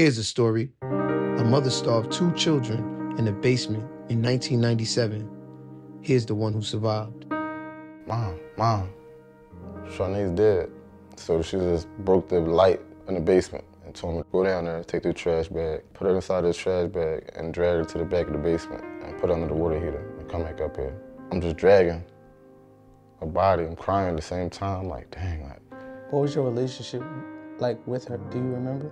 Here's a story. A mother starved two children in a basement in 1997. Here's the one who survived. Mom, Shawnee's dead. So she just broke the light in the basement and told me to go down there, take the trash bag, put it inside the trash bag, and drag her to the back of the basement and put it under the water heater and come back up here. I'm just dragging her body and crying at the same time, like, dang, like. What was your relationship like with her? Do you remember?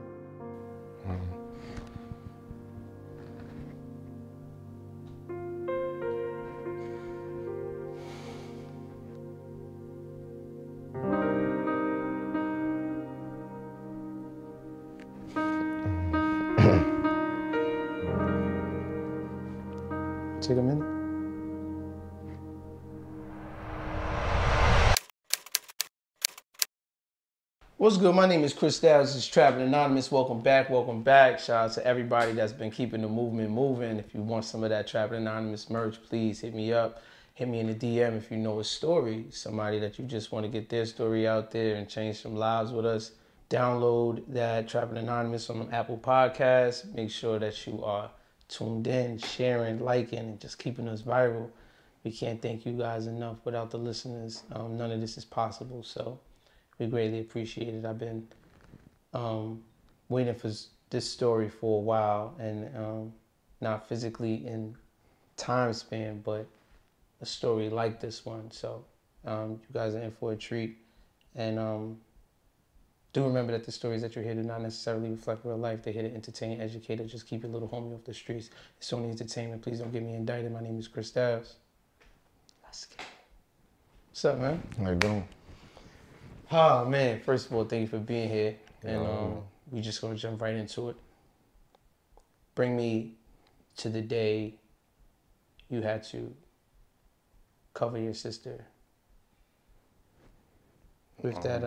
Take a minute. What's good? My name is Chris Tavis. It's Trappin' Anonymous. Welcome back. Shout out to everybody that's been keeping the movement moving. If you want some of that Trappin' Anonymous merch, please hit me up. Hit me in the DM if you know a story. Somebody that you just want to get their story out there and change some lives with us. Download that Trappin' Anonymous on Apple Podcasts. Make sure that you are tuned in, sharing, liking, and just keeping us viral. We can't thank you guys enough. Without the listeners, none of this is possible. So we greatly appreciate it. I've been waiting for this story for a while, and not physically in time span, but a story like this one. So you guys are in for a treat. And do remember that the stories that you hear do not necessarily reflect real life. They're here to entertain, educate, or just keep your little homie off the streets. It's only entertainment. Please don't get me indicted. My name is Chris Darrows. Let's get it. What's up, man? How you doing? Oh, man. First of all, thank you for being here. And we're just going to jump right into it. Bring me to the day you had to cover your sister with that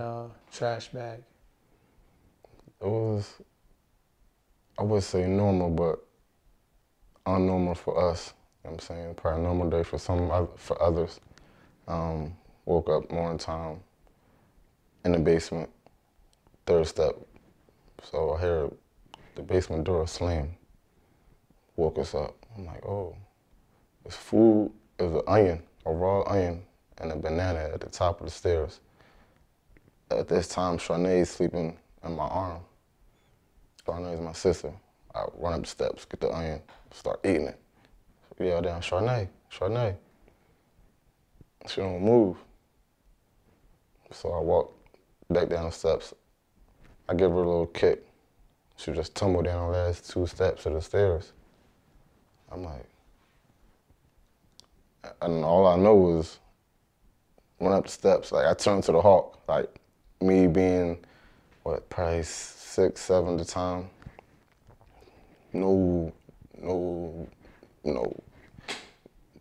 trash bag. It was, I would say normal, but unnormal for us. You know what I'm saying? Probably a normal day for some, for others. Woke up morning time in the basement, third step. So I hear the basement door slam. Woke us up. I'm like, oh, it's food. It was an onion, a raw onion, and a banana at the top of the stairs. At this time, Chernay is sleeping in my arm. Chernay is my sister. I run up the steps, get the onion, start eating it. We yell down, Chernay. She don't move. So I walk back down the steps. I give her a little kick. She just tumbled down the last two steps of the stairs. I'm like, and all I know was, went up the steps, like I turned to the hawk, like me being, what, probably 6, 7 at the time. No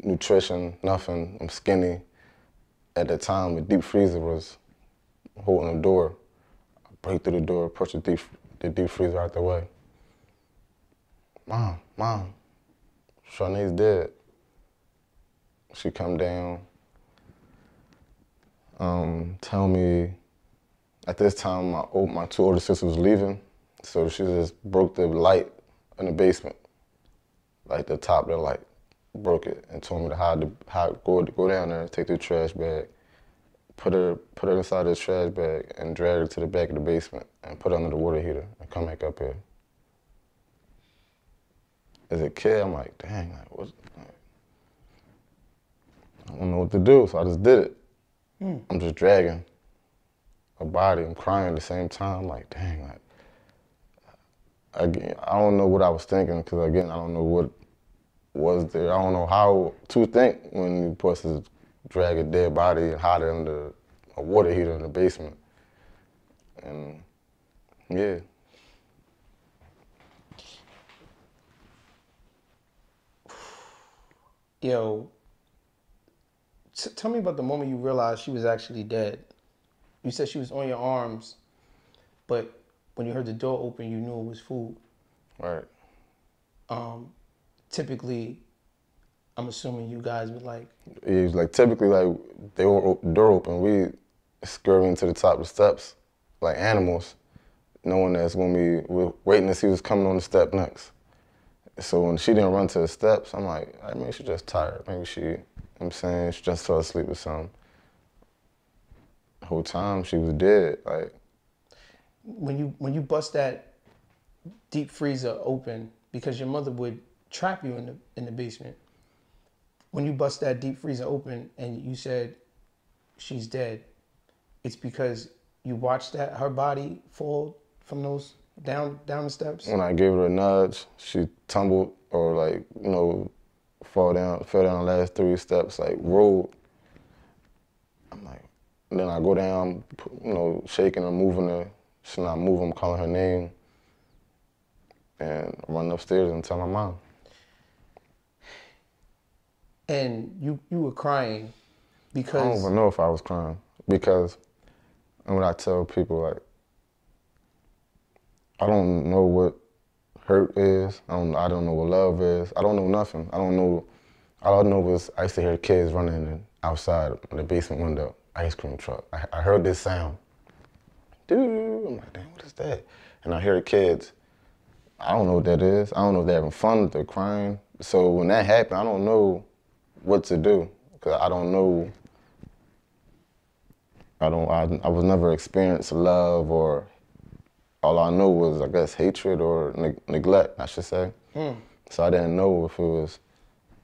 nutrition, nothing. I'm skinny. At the time, the deep freezer was holding the door. I break through the door, push the deep freezer out the way. Mom, Shawnee's dead. She come down, tell me. At this time, my two older sisters was leaving, so she just broke the light in the basement, like the top of the light, broke it, and told me to go down there, take the trash bag, put her inside the trash bag, and drag her to the back of the basement, and put her under the water heater, and come back up here. As a kid, I'm like, dang, like, what? I don't know what to do, so I just did it. I'm just dragging her body and crying at the same time, like, dang, like, again, I don't know what I was thinking, because again, I don't know what was there. I don't know how to think when you're supposed to drag a dead body and hide it under a water heater in the basement. And yeah. Yo, tell me about the moment you realized she was actually dead. You said she was on your arms, but when you heard the door open, you knew it was food. Right. Typically, I'm assuming you guys would like... It was like, typically, like, they were door open. We scurrying to the top of the steps, like animals. knowing that it's going to be, we're waiting to see who's coming on the step next. So when she didn't run to the steps, I'm like, I mean, she's just tired. Maybe she, you know what I'm saying, she just fell asleep or something. The whole time she was dead, like. When you bust that deep freezer open, because your mother would trap you in the basement, when you bust that deep freezer open and you said she's dead, it's because you watched that her body fall from those down the steps? When I gave her a nudge, she tumbled or like, you know, fell down the last three steps, like rolled. I'm like, then I go down, you know, shaking her, moving her. She's not moving, I'm calling her name. And I run upstairs and tell my mom. And you were crying because... I don't even know if I was crying because, and what I tell people, like, I don't know what hurt is. I don't know what love is. I don't know nothing. All I know was I used to hear kids running outside the basement window, ice cream truck. I heard this sound. Dude, I'm like, damn, what is that? And I hear kids. I don't know what that is. I don't know if they're having fun, if they're crying. So when that happened, I don't know what to do because I don't know. I was never experienced love or. All I know was, I guess, hatred or neglect, I should say. Mm. So I didn't know if it was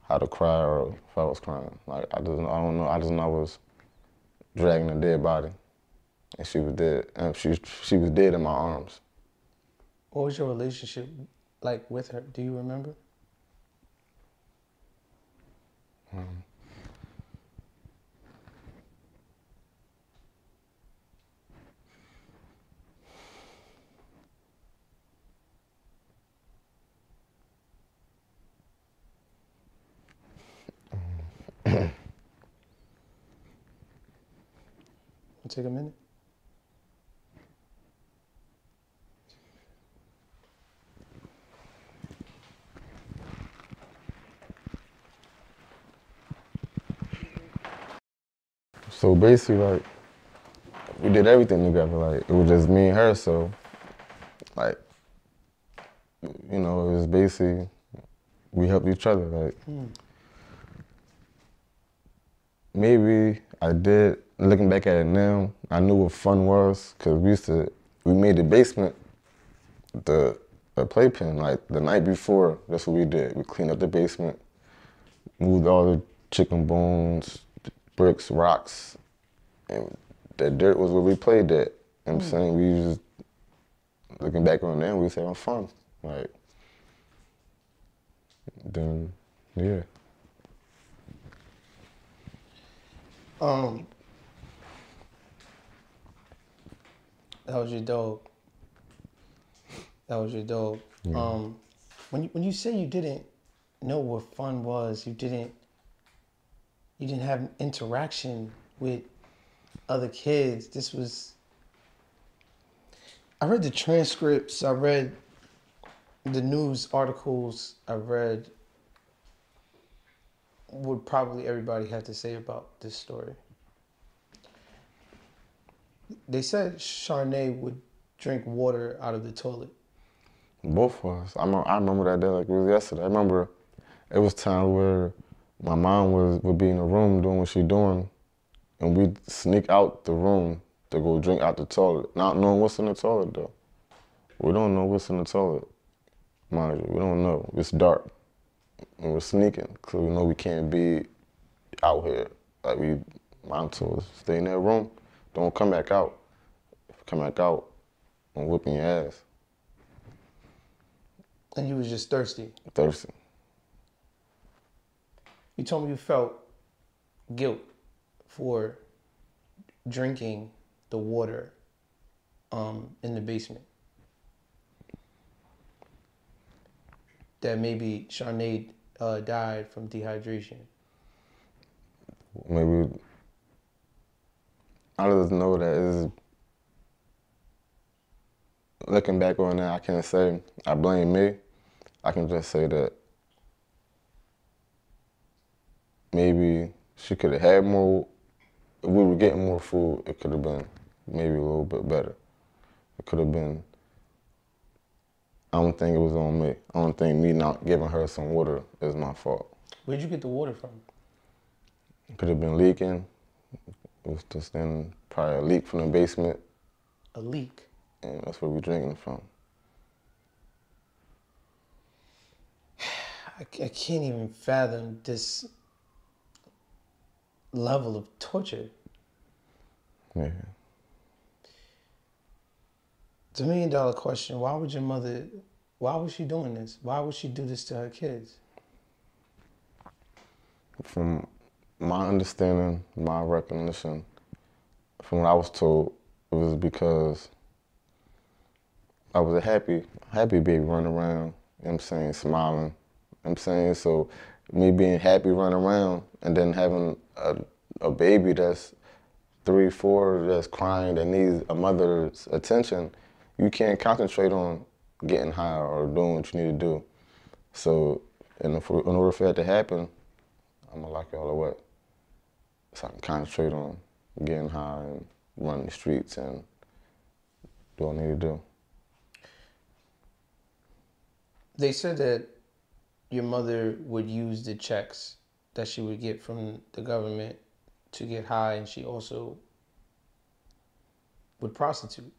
how to cry or if I was crying. Like, I don't know. I just know I was dragging a dead body, and she was dead. And she was dead in my arms. What was your relationship like with her? Do you remember? Take a minute. So basically, like, we did everything together. Like, it was just me and her. So, like, you know, it was basically we helped each other. Like, maybe I did. Looking back at it now, I knew what fun was because we made the basement the playpen. Like the night before, that's what we did. We cleaned up the basement, moved all the chicken bones, bricks, rocks, and that dirt was where we played that. You know what I'm saying? We just, looking back on that, we was having fun. Like, then, yeah. That was your dog. That was your dog. Yeah. When you say you didn't know what fun was, you didn't have interaction with other kids. This was. I read the transcripts. I read the news articles. I read what probably everybody had to say about this story. They said Chernay would drink water out of the toilet. Both of us. I remember that day like it was yesterday. I remember it was time where my mom would be in the room doing what she doing, and we'd sneak out the room to go drink out the toilet, not knowing what's in the toilet, though. We don't know what's in the toilet. Mind you, we don't know. It's dark, and we're sneaking, because we know we can't be out here. Like, mom told us, stay in that room. Don't come back out. If you come back out, I'm whooping your ass. And you was just thirsty? Thirsty. You told me you felt guilt for drinking the water in the basement. That maybe Chernay died from dehydration. Maybe. I just know that is looking back on that, I can't say I blame me. I can just say that maybe she could have had more. If we were getting more food, it could have been maybe a little bit better. It could have been I don't think it was on me. I don't think me not giving her some water is my fault. Where'd you get the water from? Could have been leaking. It was just then probably a leak from the basement. A leak? And that's where we're drinking from. I can't even fathom this level of torture. Yeah. It's $1 million question. Why would your mother, why was she doing this? Why would she do this to her kids? From my understanding, my recognition, from what I was told, it was because I was a happy baby running around, you know what I'm saying, smiling. I'm saying, so me being happy running around and then having a baby that's 3, 4, that's crying, that needs a mother's attention, you can't concentrate on getting high or doing what you need to do. So in order for that to happen, I'm gonna lock y'all away. So I can concentrate on getting high and running the streets and do what I need to do. They said that your mother would use the checks that she would get from the government to get high, and she also would prostitute.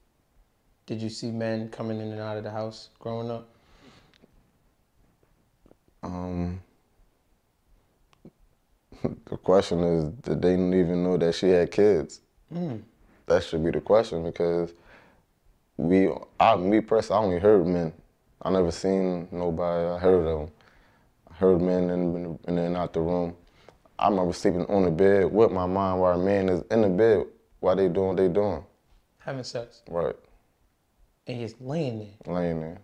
Did you see men coming in and out of the house growing up? The question is, did they even know that she had kids? Mm. That should be the question, because me personally, I only heard men. I never seen nobody. I heard of them. I heard men in and out the room. I remember sleeping on the bed with my mom while a man is in the bed while they doing what they doing. Having sex. Right. And he's laying there. Laying there.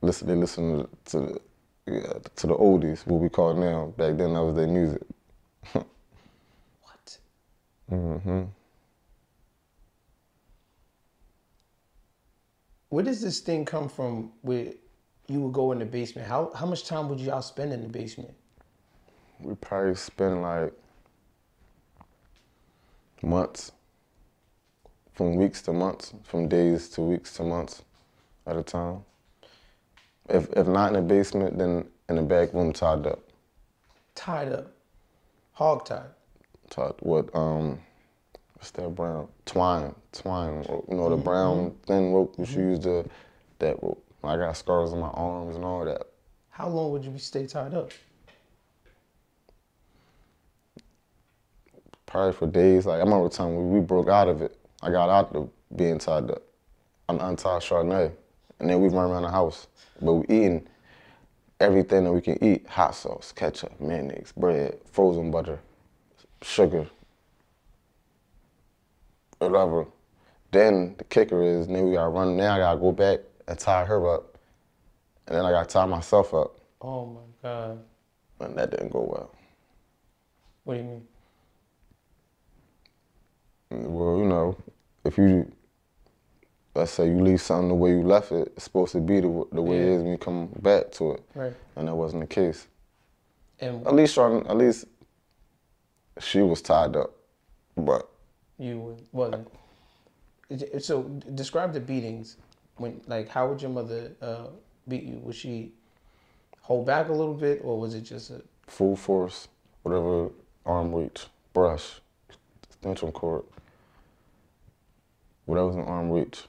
Listen, they listen to the oldies, what we call now. Back then, that was their music. What? Mm-hmm. Where does this thing come from where you would go in the basement? How much time would y'all spend in the basement? We probably spent like months, from weeks to months, from days to weeks to months at a time. If not in the basement, then in the back room tied up. Tied up? Hog-tied? Tied with, what's that brown? Twine, you know, the brown thin rope you should use, that rope. I got scars on my arms and all that. How long would you stay tied up? Probably for days. Like, I remember the time when we broke out of it. I got out of being tied up. I'm untied Chernay. And then we run around the house. But we eating everything that we can eat. Hot sauce, ketchup, mayonnaise, bread, frozen butter, sugar, whatever. Then the kicker is, then we gotta run. Now I gotta go back and tie her up. And then I gotta tie myself up. Oh my God. And that didn't go well. What do you mean? Well, you know, if you, let's say you leave something the way you left it, it's supposed to be the way it is when you come back to it. Right. And that wasn't the case. And at least she was tied up, but. You wasn't. So describe the beatings. When, like, how would your mother beat you? Would she hold back a little bit, or was it just a? Full force, whatever, arm reach, brush, extension cord. Whatever was in arm reach.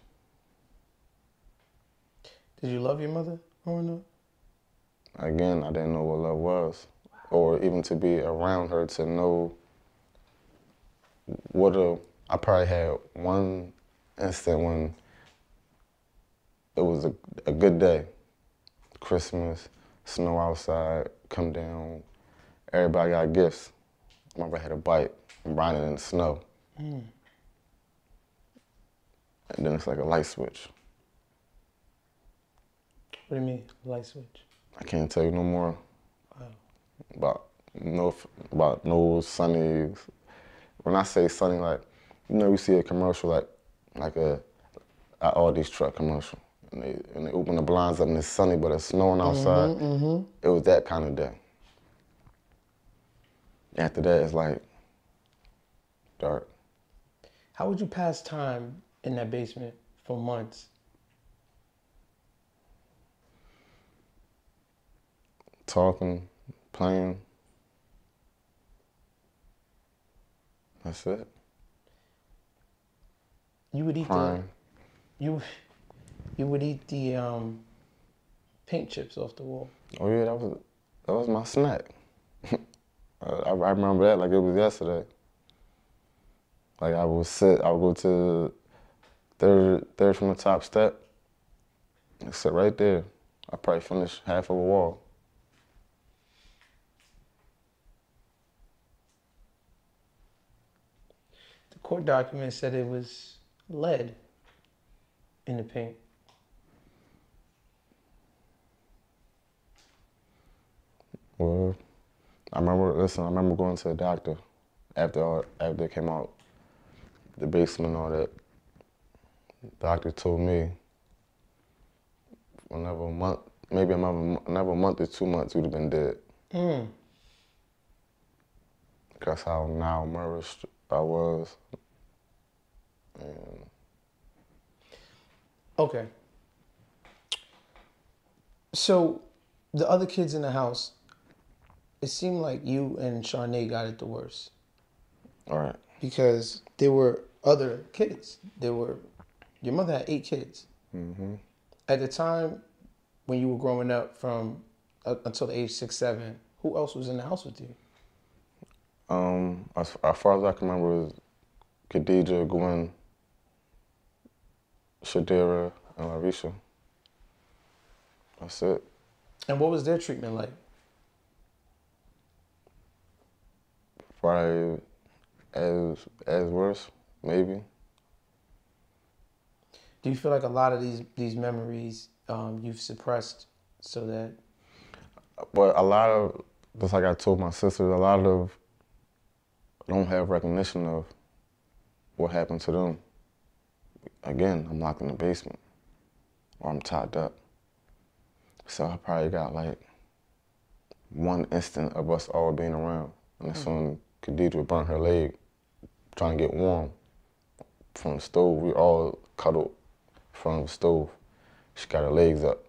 Did you love your mother growing up? Again, I didn't know what love was. Wow. Or even to be around her, to know what a... I probably had one instant when it was a good day. Christmas, snow outside, come down, everybody got gifts. I remember I had a bike, riding in the snow. Mm. And then it's like a light switch. What do you mean, light switch? I can't tell you no more. Wow. About no sunnies. When I say sunny, like, you know, you see a commercial, like an Aldi's truck commercial, and they open the blinds up and it's sunny, but it's snowing outside. Mm-hmm. It was that kind of day. After that, it's like dark. How would you pass time in that basement for months? talking, playing. That's it. You would eat the paint chips off the wall. Oh yeah, that was my snack. I remember that like it was yesterday. Like I would go to third from the top step. And sit right there. I probably finished half of a wall. The court document said it was lead in the paint. Well, I remember going to the doctor after it came out, the basement and all that. The doctor told me another month or 2 months would have been dead. Mm. That's how malnourished I was. And okay. So the other kids in the house, it seemed like you and Chernay got it the worst. All right. Because there were other kids. Your mother had 8 kids. Mm-hmm. At the time when you were growing up from until the age 6, 7, who else was in the house with you? As far as I can remember, it was Khadija, Gwen, Shadira, and Arisha. That's it. And what was their treatment like? Probably as worse, maybe. Do you feel like a lot of these memories you've suppressed so that? But a lot of, just like I told my sisters, a lot of don't have recognition of what happened to them. Again, I'm locked in the basement or I'm tied up. So I probably got like one instant of us all being around. And that's when Khadija burned her leg trying to get warm from the stove. We all cuddled from the stove. She got her legs up,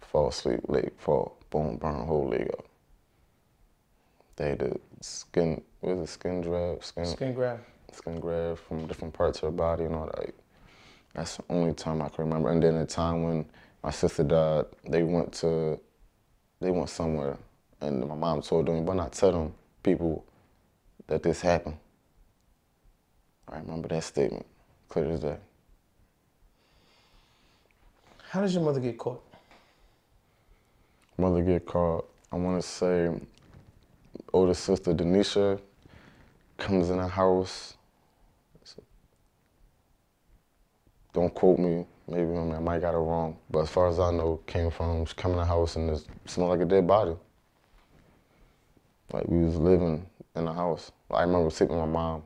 fall asleep, leg fall, boom, burn her whole leg up. They did skin, what is it, skin grab? Skin grab. Skin grab from different parts of her body and all that. That's the only time I can remember. And then the time when my sister died, they went somewhere. And my mom told them, why not tell them people that this happened? I remember that statement, clear as day. How did your mother get caught? Mother get caught, I want to say, older sister Denisha comes in the house. Don't quote me, maybe I might got it wrong, but as far as I know, she come in the house and it smelled like a dead body. Like we was living in the house. I remember sitting with my mom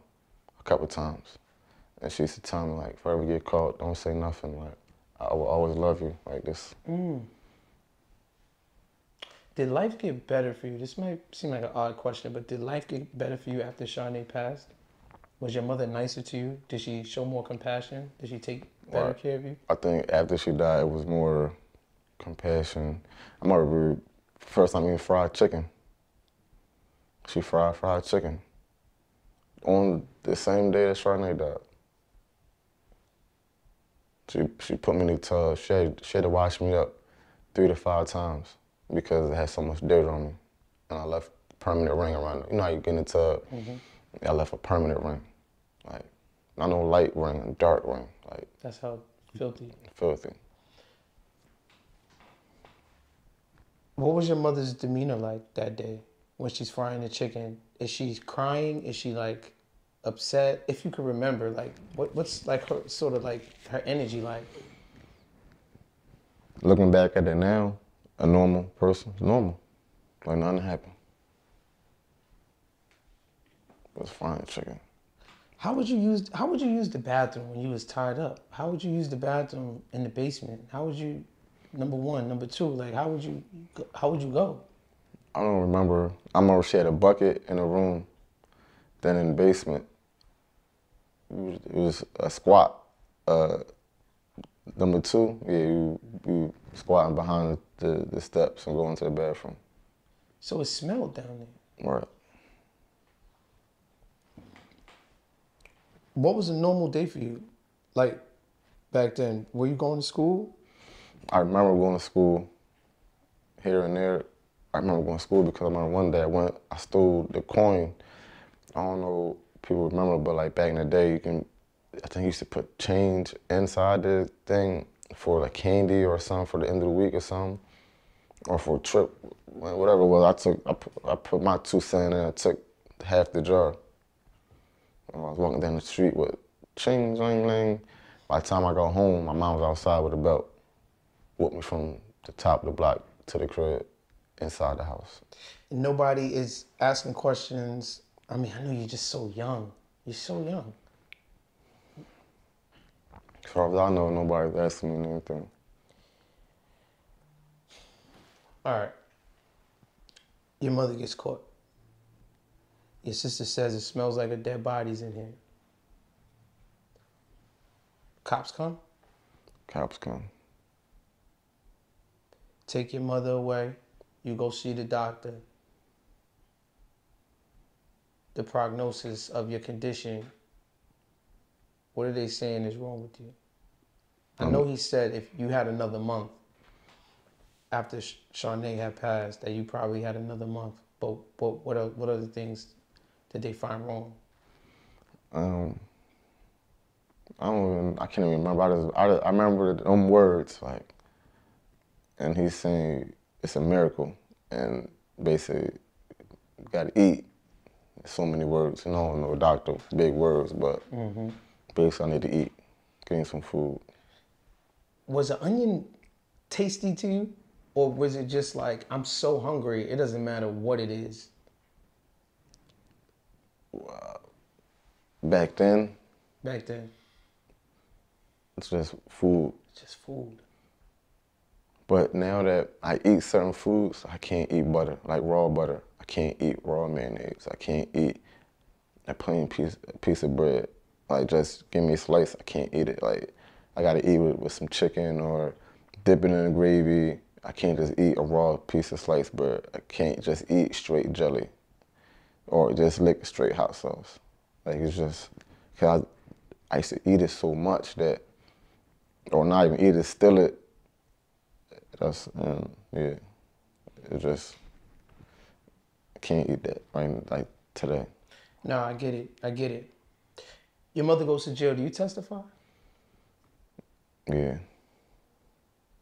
a couple of times, and she used to tell me like, if I ever get caught, don't say nothing. Like I will always love you, like this. Mm. Did life get better for you? This might seem like an odd question, but did life get better for you after Shawnee passed? Was your mother nicer to you? Did she show more compassion? Did she take better care of you? I think after she died, it was more compassion. I remember first time eating fried chicken. She fried chicken on the same day that Chernay died. She put me in the tub. She had to wash me up 3 to 5 times because it had so much dirt on me. And I left a permanent ring around it. You know how you get in the tub? Mm-hmm. I left a permanent ring. Like, not no light ring, a dark ring. Like, that's how filthy. Filthy. What was your mother's demeanor like that day? When she's frying the chicken, is she crying? Is she like upset? If you could remember, like what's like her sort of like her energy like? Looking back at it now, a normal person, normal, like nothing happened. Was frying chicken. How would you use the bathroom when you was tied up? How would you use the bathroom in the basement? How would you, number one, number two, like how would you go? I don't remember. I remember she had a bucket in a room, then in the basement. It was a squat. Number two, yeah, you squatting behind the steps and going to the bathroom. So it smelled down there. Right. What was a normal day for you? Like, back then, were you going to school? I remember going to school here and there. I remember going to school because I remember one day I stole the coin. I don't know if people remember, but like back in the day, I think you used to put change inside the thing for like candy or something for the end of the week or something, or for a trip, whatever it was. I put my 2 cents in and I took half the jar. And I was walking down the street with ching, ling, ling. By the time I got home, my mom was outside with a belt, whooped me from the top of the block to the crib, inside the house. Nobody is asking questions. I mean, I know you're just so young. You're so young. As far as I know, nobody's asking me anything. All right. Your mother gets caught. Your sister says it smells like a dead body's in here. Cops come? Cops come. Take your mother away. You go see the doctor. The prognosis of your condition, what are they saying is wrong with you? I know he said if you had another month after Chernay had passed, that you probably had another month. But what are the things that they find wrong? I can't even remember. I remember them words, like, and he's saying it's a miracle, and basically you gotta eat. So many words, you know, no doctor, big words, but basically I need to eat, getting some food. Was an onion tasty to you? Or was it just like, I'm so hungry, it doesn't matter what it is? Back then? Back then. It's just food. It's just food. But now that I eat certain foods, I can't eat butter, like raw butter. I can't eat raw mayonnaise. I can't eat a plain piece of bread. Like, just give me a slice, I can't eat it. Like, I gotta eat it with some chicken or dip it in gravy. I can't just eat a raw piece of sliced bread. I can't just eat straight jelly or just lick straight hot sauce. Like, it's just, cause I used to eat it so much that, or not even eat it, steal it. That's, yeah, it's just, can't eat that right, like today. No, I get it. I get it. Your mother goes to jail. Do you testify? Yeah.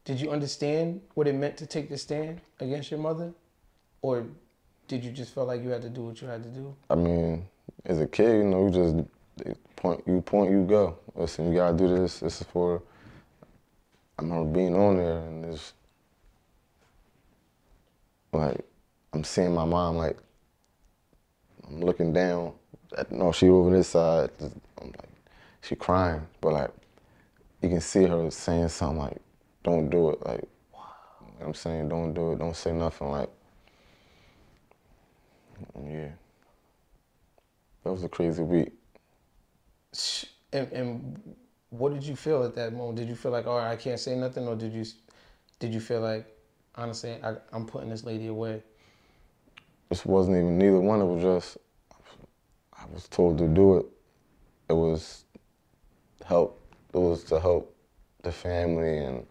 Did you understand what it meant to take the stand against your mother? Or did you just feel like you had to do what you had to do? I mean, as a kid, you know, you just point, you go. Listen, you gotta do this. This is for, I remember being on there and it's like, I'm seeing my mom, like, I'm looking down. No, she over this side. I'm like, she crying. But, like, you can see her saying something like, don't do it. Like, wow. You know I'm saying, don't do it. Don't say nothing. Like, yeah. That was a crazy week. And what did you feel at that moment? Did you feel like, all right, I can't say nothing? Or did you feel like, honestly, I'm putting this lady away? This wasn't even neither one. It was just, I was told to do it. It was help. It was to help the family and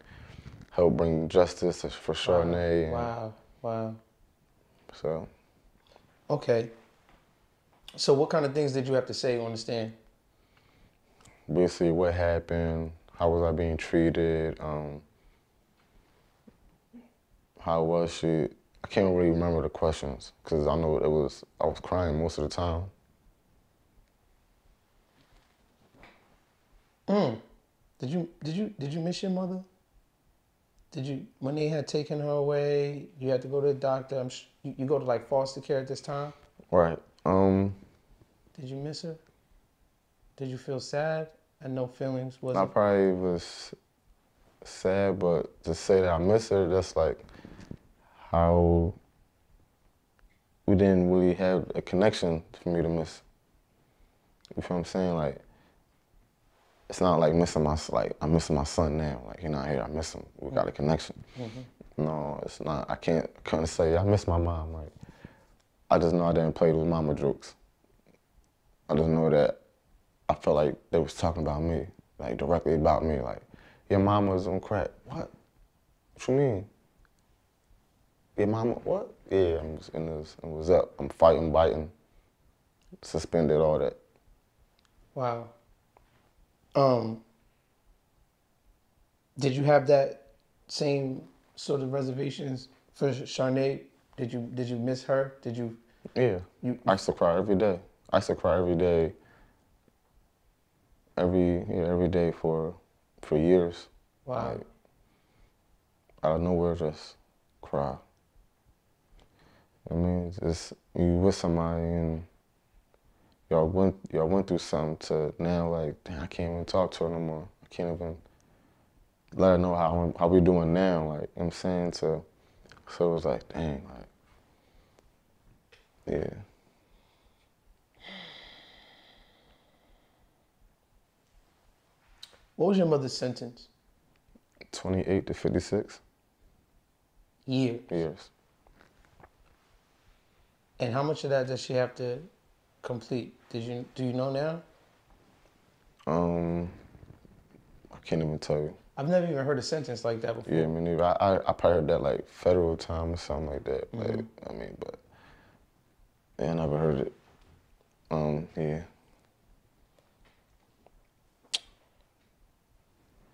help bring justice for Chernay. Wow. Wow. So. Okay. So what kind of things did you have to say on the stand? Basically what happened, how was I being treated, how was she? I can't really remember the questions because I know it was, I was crying most of the time. Did you miss your mother? Did you, when they had taken her away, you had to go to the doctor? You go to like foster care at this time? Right. Did you miss her? Did you feel sad? And no feelings? I probably was sad, but to say that I miss her, that's like, how we didn't really have a connection for me to miss. You feel what I'm saying? Like, it's not like missing my, like, I'm missing my son now. Like, you're not here, I miss him. We got a connection. no, it's not. I couldn't say I miss my mom. Like, I just know I didn't play those mama jokes. I just know that I felt like they was talking about me, like directly about me. Like, your mama's on crack. What? What you mean? Your mama? What? Yeah, I'm just in this. It was up. I'm fighting, biting, suspended, all that. Wow. Did you have that same sort of reservations for Chernay? Did you miss her? Did you? Yeah. I used to cry every day. I used to cry every day. Every day for years. Wow. Like, out of nowhere, just cry. I mean, just you with somebody and y'all went through something to now like, damn, I can't even talk to her no more. I can't even let her know how we doing now, like, you know what I'm saying? So it was like, dang, like, yeah. What was your mother's sentence? 28 to 56. Years? Years. And how much of that does she have to complete? Do you know now? I can't even tell you. I've never even heard a sentence like that before. Yeah, me neither. I probably heard that like federal time or something like that. Mm-hmm. Like, I mean, but yeah, I never heard it. Yeah.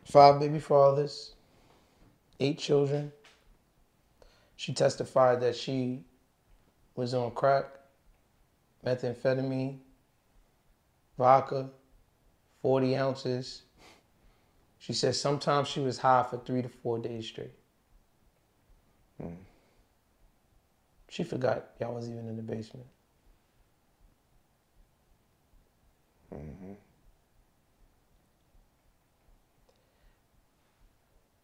5 baby fathers, 8 children. She testified that she was on crack, methamphetamine, vodka, 40 ounces. She said sometimes she was high for 3 to 4 days straight. Mm. She forgot y'all was even in the basement. Mm-hmm.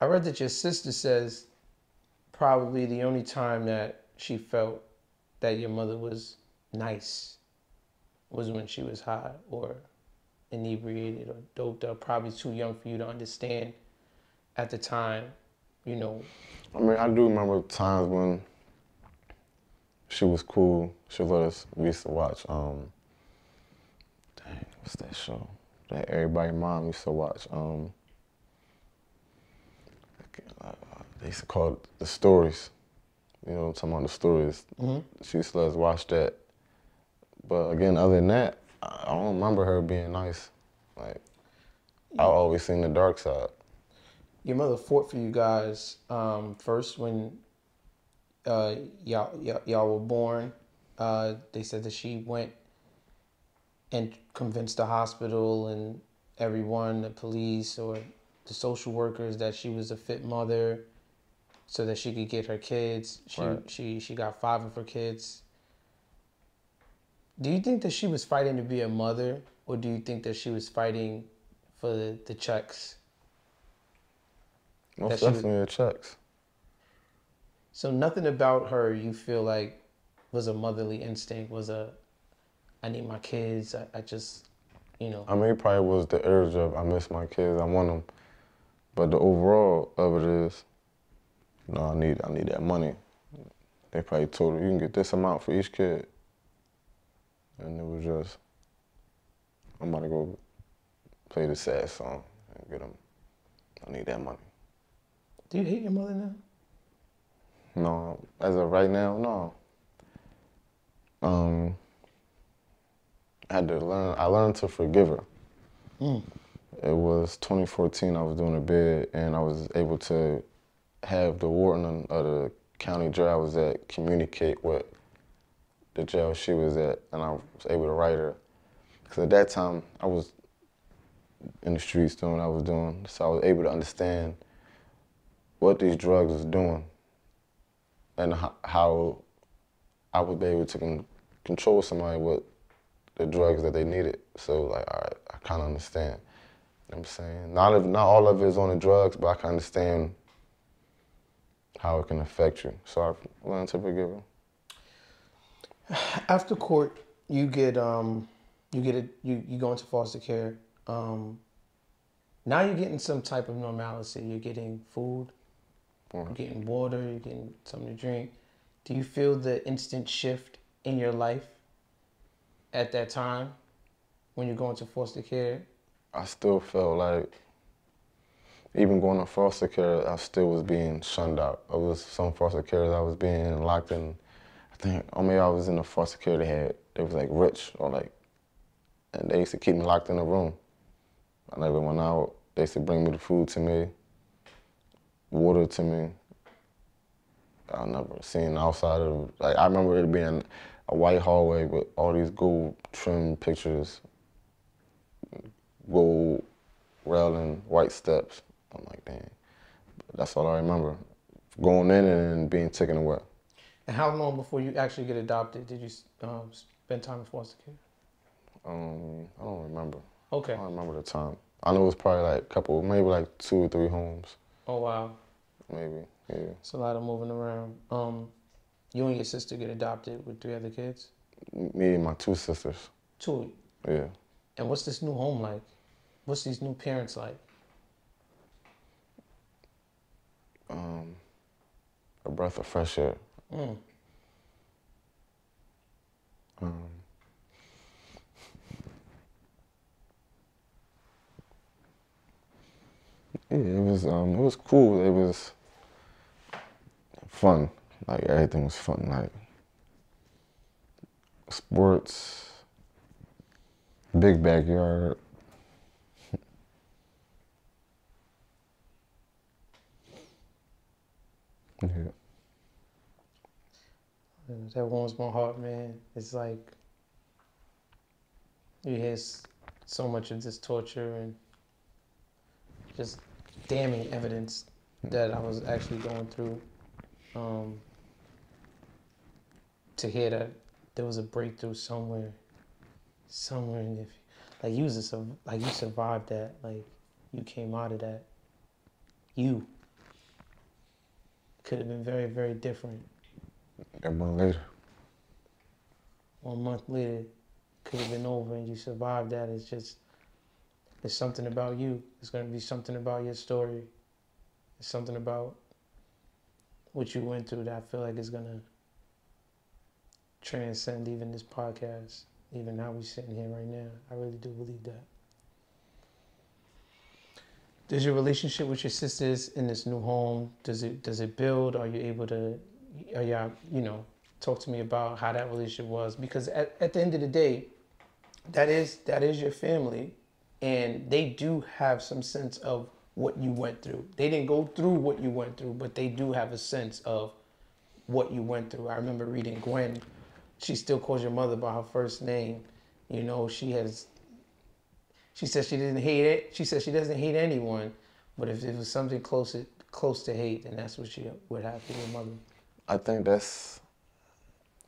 I read that your sister says probably the only time that she felt that your mother was nice was when she was high or inebriated or doped up, probably too young for you to understand at the time, you know. I mean, I do remember times when she was cool. She let us, we used to watch, dang, what's that show? That everybody mom used to watch, they used to call it The Stories. You know what I'm talking about, The Stories. Mm-hmm. She used to let us watch that. But again, other than that, I don't remember her being nice. Like, I always seen the dark side. Your mother fought for you guys first when y'all were born. They said that she went and convinced the hospital and everyone, the police or the social workers, that she was a fit mother so that she could get her kids. She got 5 of her kids. Do you think that she was fighting to be a mother, or do you think that she was fighting for the checks? Most definitely the checks. So nothing about her you feel like was a motherly instinct, was a, I need my kids, I just, you know. I mean, it probably was the urge of, I miss my kids, I want them. But the overall of it is, no, I need that money. They probably told her, you can get this amount for each kid. And it was just, I'm about to go play the sad song and get them. I need that money. Do you hate your mother now? No, as of right now, no. I learned to forgive her. Mm. It was 2014, I was doing a bid and I was able to have the warden of the county jail I was at communicate with the jail she was at, and I was able to write her. Because at that time, I was in the streets doing what I was doing, so I was able to understand what these drugs was doing and how I would be able to control somebody with the drugs that they needed. So, like, all right, I kind of understand. You know what I'm saying? Not all of it is on the drugs, but I can understand how it can affect you. So I've learned to forgive her. After court, you go into foster care. Now you're getting some type of normalcy. You're getting food. You're getting water, you're getting something to drink. Do you feel the instant shift in your life at that time when you're going to foster care? I still felt like, even going to foster care, I still was being shunned out. I was some foster care, I was being locked in. I think, I mean, I was in a foster care they was like rich or like, and they used to keep me locked in a room. I never went out. They used to bring me the food to me, water to me. I never seen outside of, like, I remember it being a white hallway with all these gold trimmed pictures, gold railing, white steps. I'm like, dang, that's all I remember. Going in and being taken away. And how long before you actually get adopted did you spend time in foster care? I don't remember. Okay. I don't remember the time. I know it was probably like a couple, maybe like 2 or 3 homes. Oh, wow. Maybe, yeah. It's a lot of moving around. You and your sister get adopted with 3 other kids? Me and my 2 sisters. 2? Yeah. And what's this new home like? What's these new parents like? A breath of fresh air. Mm. Yeah, it was cool. It was fun. Like everything was fun. Like sports, big backyard. Yeah. That warms my heart, man. It's like you hear so much of this torture and just damning evidence that I was actually going through. To hear that there was a breakthrough somewhere in the, like you was a, like you survived that, like you came out of that. You could have been very, very different. 1 month later. 1 month later, could have been over, and you survived that. It's just, there's something about you. There's gonna be something about your story. There's something about what you went through that I feel like is gonna transcend even this podcast, even how we're sitting here right now. I really do believe that. Does your relationship with your sisters in this new home, does it build? Are you able to, are y'all, you know, talk to me about how that relationship was? Because at the end of the day, that is your family. And they do have some sense of what you went through. They didn't go through what you went through, but they do have a sense of what you went through. I remember reading Gwen. She still calls your mother by her first name. You know, she says she didn't hate it. She says she doesn't hate anyone, but if it was something close to hate, then that's what she would have for your mother. I think that's,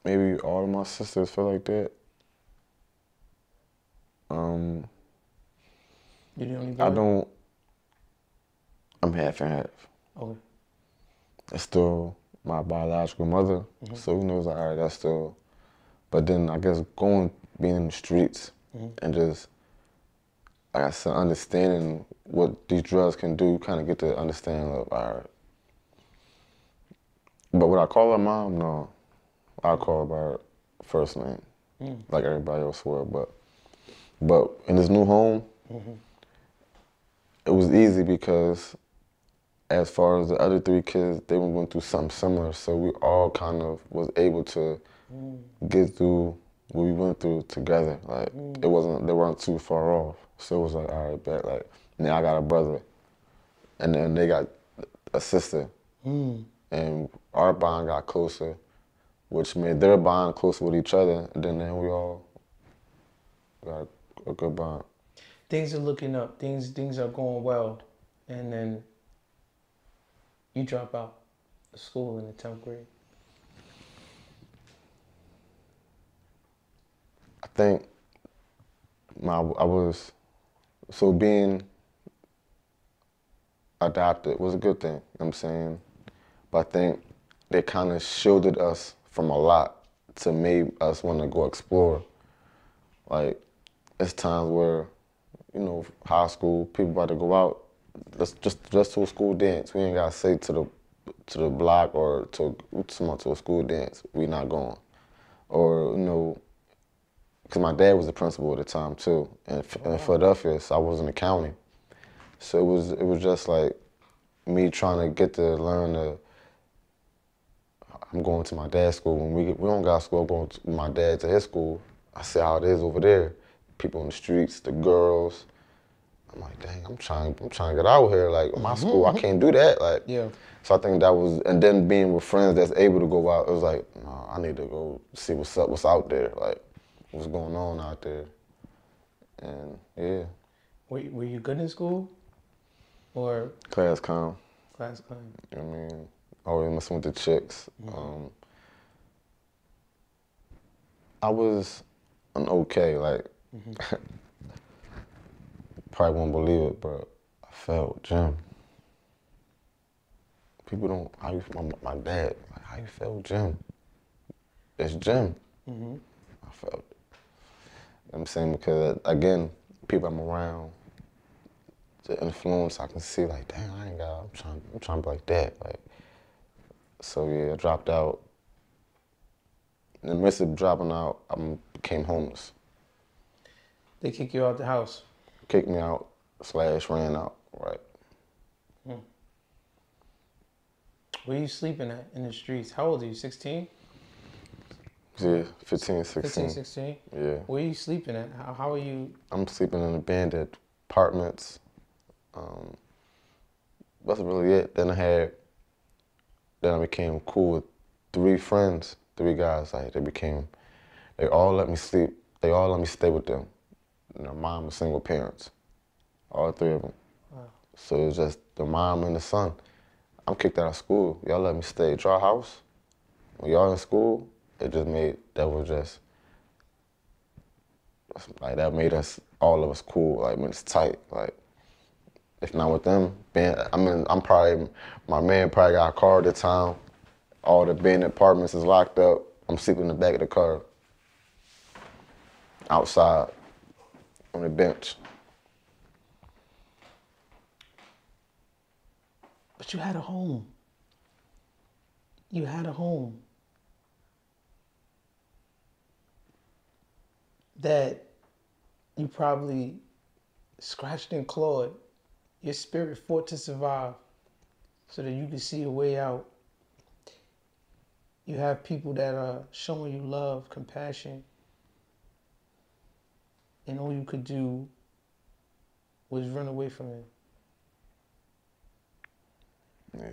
maybe all of my sisters feel like that. You the only boy? I don't. I'm half and half. Okay. That's still my biological mother, mm-hmm. So who knows? Like, all right, that's still. But then I guess being in the streets, mm-hmm. and just, like I said, understanding what these drugs can do, kind of get to understand, like, all right. But would I call her mom? No, I call her by her first name, like everybody else would. But in this new home. Mm-hmm. It was easy because as far as the other 3 kids, they were going through something similar. So we all kind of was able to get through what we went through together. Like they weren't too far off. So it was like, all right, bet, like now I got a brother. And then they got a sister. Mm. And our bond got closer, which made their bond closer with each other. And then we all got a good bond. Things are looking up. Things are going well, and then you drop out of school in the 10th grade. I think being adopted was a good thing. You know what I'm saying, but I think they kind of shielded us from a lot to make us want to go explore. Like it's times where, you know, high school, people about to go out, let's just do a school dance. We ain't gotta say to the to the block or to a school dance, we not going. Or, you know, because my dad was the principal at the time too, and in Philadelphia, so I was in the county. So it was just like me trying to get to learn to. I'm going to my dad's school. When we don't got school, I'm going to my dad to his school. I see how it is over there. People in the streets, the girls. I'm like, dang, I'm trying to get out of here. Like, my school, I can't do that. Like, yeah. So I think that was, and then being with friends that's able to go out, it was like, nah, I need to go see what's up, what's out there, like, what's going on out there. And yeah. Were you good in school, or? Class clown. Class clown. You know what I mean? Always messing with the chicks. I was an okay, like. Probably won't believe it, but I failed gym. People don't. My dad, like, how you failed gym? It's gym. I failed it. I'm saying, because again, people I'm around, the influence I can see, like, damn, I ain't got. I'm trying to be like that, like. So yeah, I dropped out. In the midst of dropping out, I became homeless. They kick you out the house. Kicked me out, / ran out, right. Where you sleeping at in the streets? How old are you, 16? Yeah, 15, 16. 15, 16? Yeah. Where you sleeping at? How are you? I'm sleeping in abandoned apartments. That's really it. Then I became cool with 3 friends, 3 guys. Like, they all let me sleep. They all let me stay with them. And their mom was single parents, all 3 of them. Wow. So it was just the mom and the son. I'm kicked out of school. Y'all let me stay at your house. When y'all in school, that made us, all of us cool, like, when it's tight. Like, if not with them, my man probably got a car at the time. All the abandoned apartments is locked up. I'm sleeping in the back of the car, outside. On the bench. But you had a home. You had a home that you probably scratched and clawed. Your spirit fought to survive so that you could see a way out. You have people that are showing you love, compassion, and all you could do was run away from it. Yeah.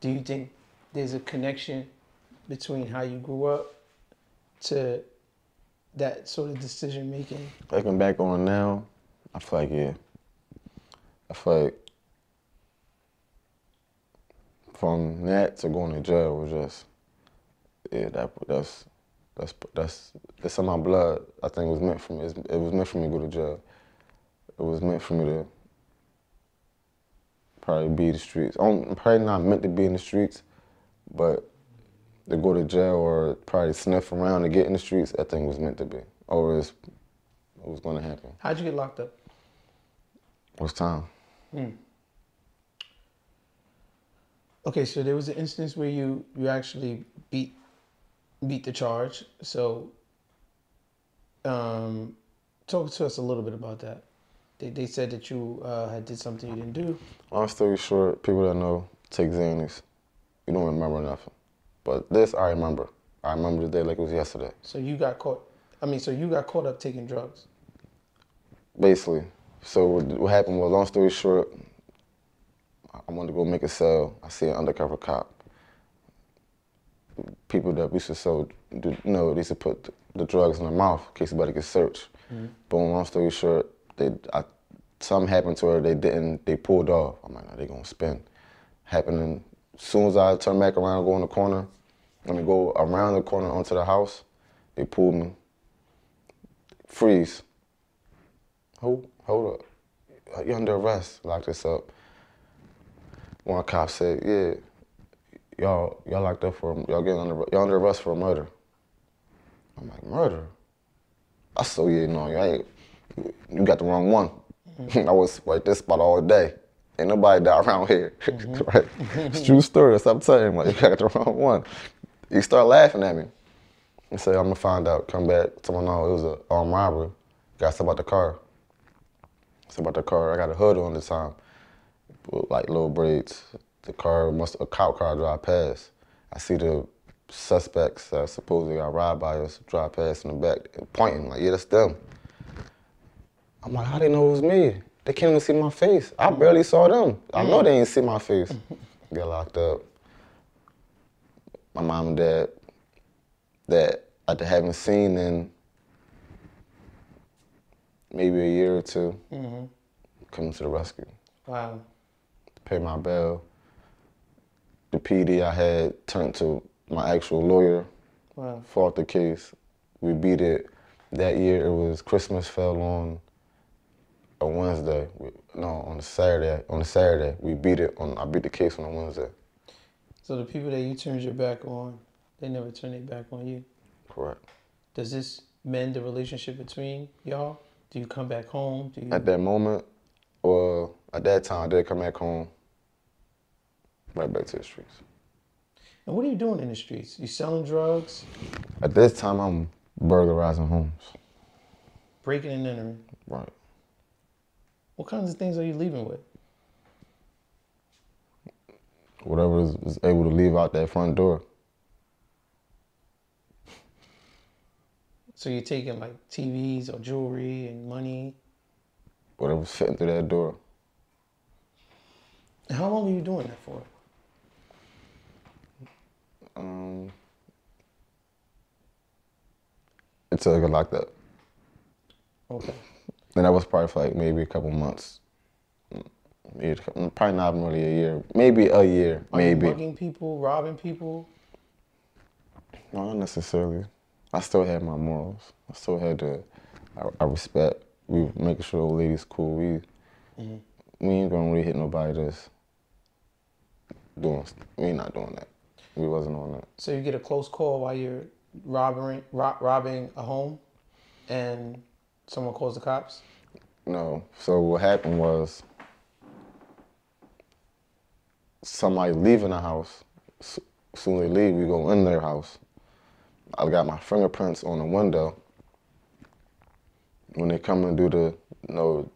Do you think there's a connection between how you grew up to that sort of decision making? Looking back on now, I feel like, yeah. I feel like from that to going to jail was just, yeah, that's in my blood. I think it was meant for me. It was meant for me to go to jail. It was meant for me to probably be in the streets. I'm probably not meant to be in the streets, but to go to jail or probably sniff around to get in the streets, I think it was meant to be. Or it was going to happen. How'd you get locked up? It was time. Okay, so there was an instance where you actually beat the charge. So talk to us a little bit about that. They said that you had did something you didn't do. Long story short, people that know take Xanax. You don't remember nothing. But this I remember. I remember the day like it was yesterday. So you got caught. So you got caught up taking drugs. Basically. So what happened was, long story short, I wanted to go make a sale. I see an undercover cop. People that we used to sell, they used to put the drugs in their mouth in case somebody could search. Boom, long story short, something happened to her, they pulled off. I'm like, no, they gonna spin. Happening, as soon as I turn back around, go in the corner, let me go around the corner onto the house, they pulled me. Freeze. Hold up, you're under arrest, locked us up. One cop said, yeah, y'all locked up for, y'all under arrest for a murder. I'm like, murder? I said, yeah, no, you got the wrong one. I was right this spot all day. Ain't nobody die around here, right? It's true story. Stop telling him, like, you got the wrong one. He started laughing at me. He said, I'm gonna find out, come back. Someone know it was an armed robbery. Got something about the car. Something about the car. I got a hood on this time, like little braids. The car, a cop car drive past. I see the suspects that supposedly got robbed by us drive past in the back, pointing, like, yeah, that's them. I'm like, how they know it was me? They can't even see my face. I barely saw them. I know they ain't see my face. Get locked up. My mom and dad, that I haven't seen in maybe a year or two, coming to the rescue. Wow. Pay my bill. The PD I had turned to my actual lawyer. Wow. Fought the case. We beat it. That year it was Christmas fell on a Wednesday. On a Saturday. We beat it on, I beat the case on a Wednesday. So the people that you turned your back on, they never turned their back on you? Correct. Does this mend the relationship between y'all? Do you come back home? Do you... At that moment, or at that time, I did come back home. Right back to the streets. And what are you doing in the streets? You selling drugs? At this time, I'm burglarizing homes. Breaking and entering? Right. What kinds of things are you leaving with? Whatever is able to leave out that front door. So you're taking like TVs or jewelry and money? Whatever's fitting through that door. How long are you doing that for? Until I got locked up. Okay. And that was probably for like maybe a couple months. Probably not really a year. Maybe a year. Maybe. Are you mugging people, robbing people? No, not necessarily. I still had my morals. I still had the. I respect. We were making sure the old lady's cool. We ain't gonna really hit nobody that's doing. We not doing that. We wasn't on that. So you get a close call while you're robbing a home, and someone calls the cops? No. So what happened was somebody leaving the house. Soon they leave, we go in their house. I got my fingerprints on the window. When they come and do the do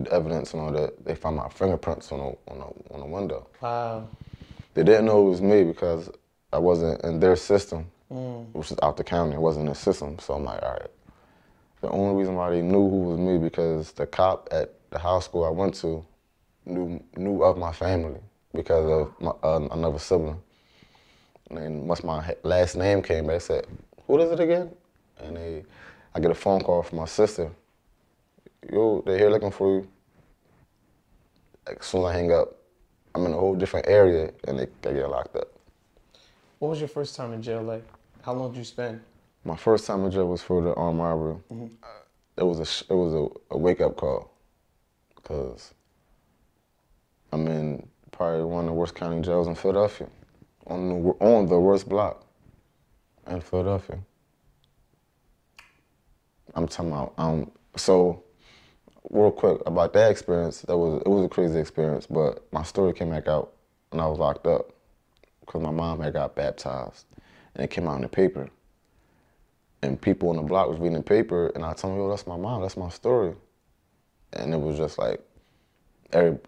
the evidence and all that, they find my fingerprints on the window. Wow. They didn't know it was me because I wasn't in their system, which is out the county. I wasn't in their system, so I'm like, all right. The only reason why they knew who was me because the cop at the high school I went to knew of my family because of my, another sibling. And once my last name came, they said, "Who is it again?" And I get a phone call from my sister. "Yo, they're here looking for you." As soon as I hang up, I'm in a whole different area, and they get locked up. What was your first time in jail like? How long did you spend? My first time in jail was for the armed robbery. It was a wake up call, because I'm in probably one of the worst county jails in Philadelphia. On the worst block in Philadelphia. I'm talking about, so real quick about that experience, it was a crazy experience, but my story came back out when I was locked up because my mom had got baptized and it came out in the paper. And people on the block was reading the paper and I told them, "Yo, that's my mom, that's my story." And it was just like, I'm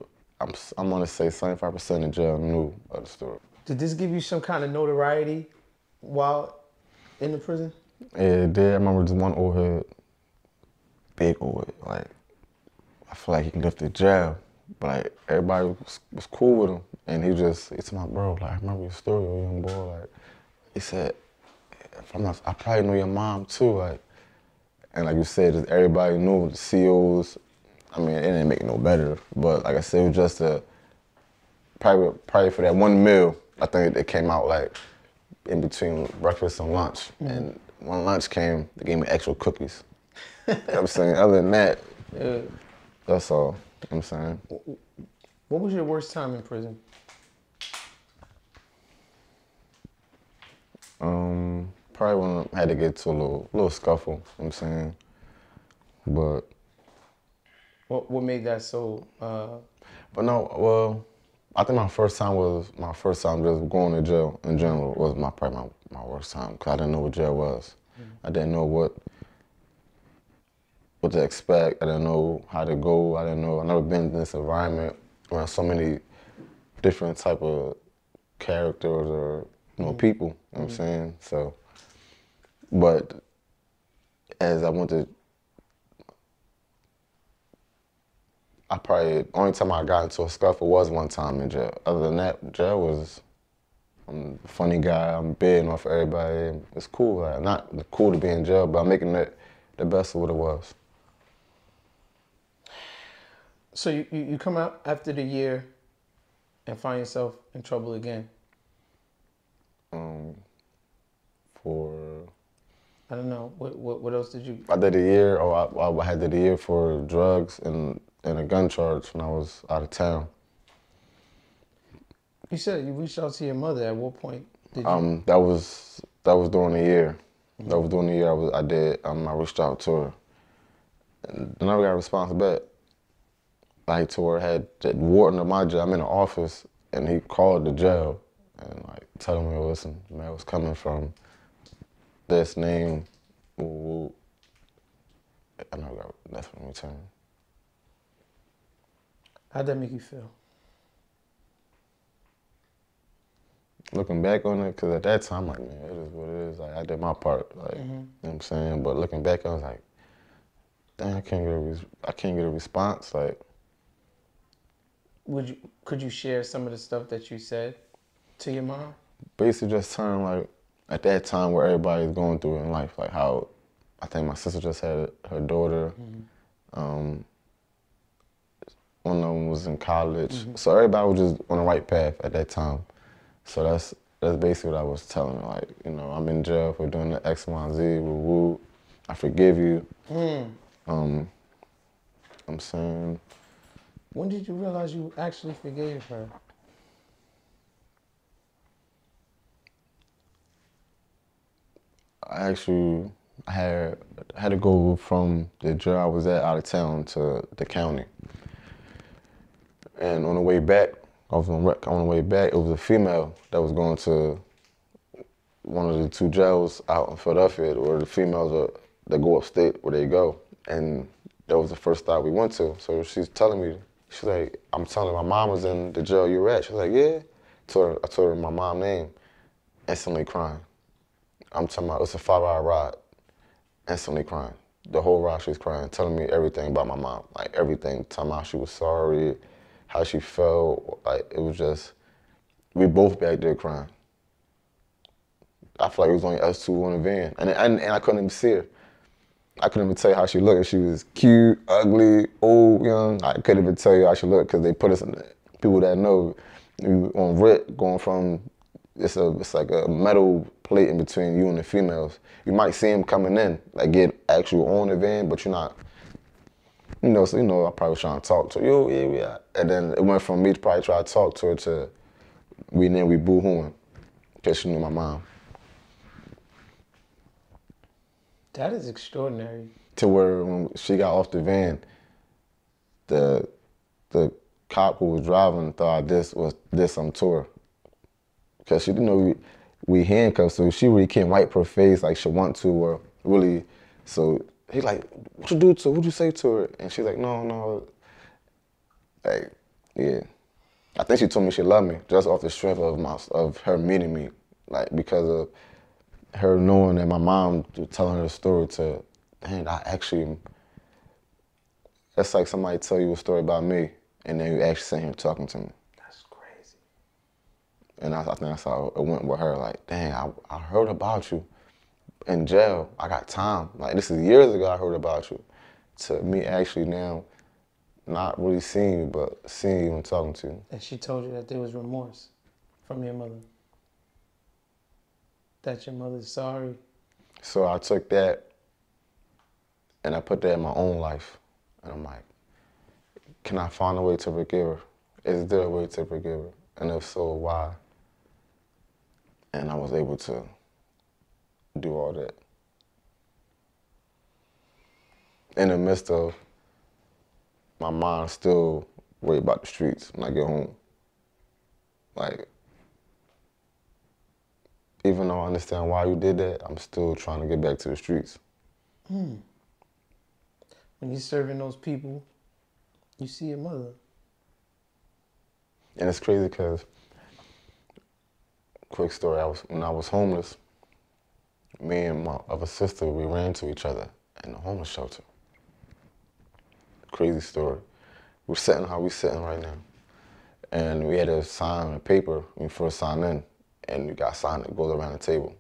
gonna say 75% of jail knew of the story. Did this give you some kind of notoriety while in the prison? Yeah, it did. I remember this one old head, big old head. Like, I feel like he can lift the jail, but like everybody was cool with him, and it's my bro. Like, I remember your story, a young boy. Like, he said, I probably know your mom too. Like, and like you said, just everybody knew the COs. I mean, it didn't make it no better, but like I said, it was just probably for that one meal. I think it came out like in between breakfast and lunch. And when lunch came, they gave me extra cookies. I'm saying, other than that, yeah. That's all I'm saying. What was your worst time in prison? Probably when I had to get to a little scuffle, I'm saying. But what made that so But no, well, I think my first time just going to jail in general was probably my worst time, because I didn't know what jail was. I didn't know what to expect. I didn't know how to go. I didn't know. I've never been in this environment around so many different type of characters or people. You know what I'm saying? So, but as I went to, only time I got into a scuffle was one time in jail. Other than that, jail was, I'm a funny guy, I'm bidding off everybody. It's cool, like, not cool to be in jail, but I'm making it the best of what it was. So you come out after the year and find yourself in trouble again? I don't know, what else did you? I did a year, I had did a year for drugs and a gun charge when I was out of town. You said you reached out to your mother. At what point did you? That was during the year. Mm-hmm. That was during the year I reached out to her. And I never got a response back. Like, to her, had the warden of my jail, I'm in the office, and he called the jail and like telling me, listen, man, it was coming from this name. Ooh, I never got nothing in return. How'd that make you feel? Looking back on it, because at that time, like, man, it is what it is. Like, I did my part, like, you know what I'm saying? But looking back, I was like, dang, I can't get a response, like. Could you share some of the stuff that you said to your mom? Basically just telling, like, at that time where everybody's going through in life, like how, I think my sister just had her daughter. One of them was in college. So everybody was just on the right path at that time. So that's basically what I was telling her. Like, you know, I'm in jail for doing the X, Y, and Z, woo-woo. I forgive you. I'm saying. When did you realize you actually forgave her? I had to go from the jail I was at out of town to the county. And on the way back, it was a female that was going to one of the two jails out in Philadelphia, where the females that go upstate where they go. And that was the first stop we went to. So she's telling me, she's like, I'm telling her, my mom was in the jail you were at. She's like, yeah. I told her my mom's name, instantly crying. I'm talking about, it's a 5-hour ride, instantly crying. The whole ride she's crying, telling me everything about my mom, like everything, telling me how she was sorry, how she felt, like it was just, we both back there crying. I feel like it was only us two in the van, and I couldn't even see her. I couldn't even tell you how she looked, if she was cute, ugly, old, young. I couldn't even tell you how she looked, because they put us in, people that know, on RIT, going from, it's like a metal plate in between you and the females. You might see them coming in, like get actual on the van, but you're not. So I probably was trying to talk to her. Yo, yeah. And then it went from me to probably try to talk to her to we boo-hooing, because she knew my mom. That is extraordinary. To where when she got off the van, the cop who was driving thought this was some to her. Because she didn't know we handcuffed, so she really can't wipe her face like she want to, or really, so. He's like, what you do to her? What you say to her? And she's like, no. Like, yeah. I think she told me she loved me just off the strength of her meeting me, like because of her knowing that my mom was telling her the story to, dang, that's like somebody tell you a story about me and then you actually sitting here talking to me. That's crazy. And I think that's how it went with her, like, dang, I heard about you. In jail, I got time. Like, this is years ago I heard about you. To me actually now, not really seeing you, but seeing you and talking to you. And she told you that there was remorse from your mother. That your mother's sorry. So I took that and I put that in my own life. And I'm like, can I find a way to forgive her? Is there a way to forgive her? And if so, why? And I was able to do all that in the midst of my mom still worry about the streets when I get home. Like, even though I understand why you did that, I'm still trying to get back to the streets. Mm. When you're serving those people, you see your mother. And it's crazy because, quick story, when I was homeless, me and my other sister, we ran to each other in the homeless shelter. Crazy story. We're sitting how we're sitting right now. And we had to sign a paper when we first signed in, and we got signed, it goes around the table.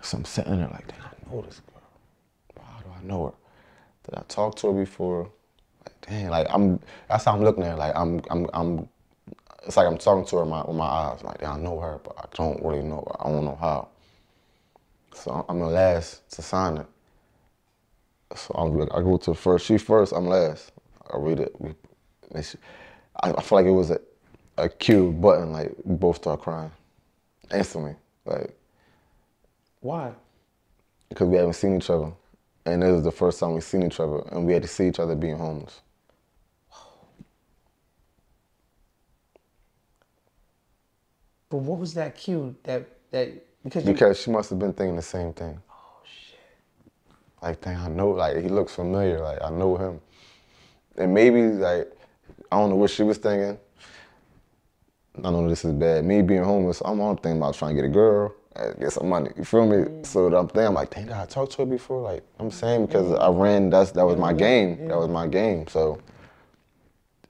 So I'm sitting there like, did I know this girl? How do I know her? Did I talk to her before? Like, dang, like that's how I'm looking at her. Like it's like I'm talking to her with my eyes. Like, I know her, but I don't really know her. I don't know how. So I'm the last to sign it. So I go to the first. She first, I'm last. I read it. I feel like it was a cue button. Like, we both start crying instantly. Like, why? Because we haven't seen each other, and this is the first time we've seen each other, and we had to see each other being homeless. But what was that cue that? Because she must have been thinking the same thing. Oh, shit. Like, dang, I know, like, he looks familiar. Like, I know him. And maybe, like, I don't know what she was thinking. I know this is bad. Me being homeless, I'm thinking about trying to get a girl, get some money. You feel me? Mm-hmm. So I'm thinking, I'm like, dang, did I talk to her before? Like, I'm saying, because I ran, that was my game. Yeah. That was my game, so.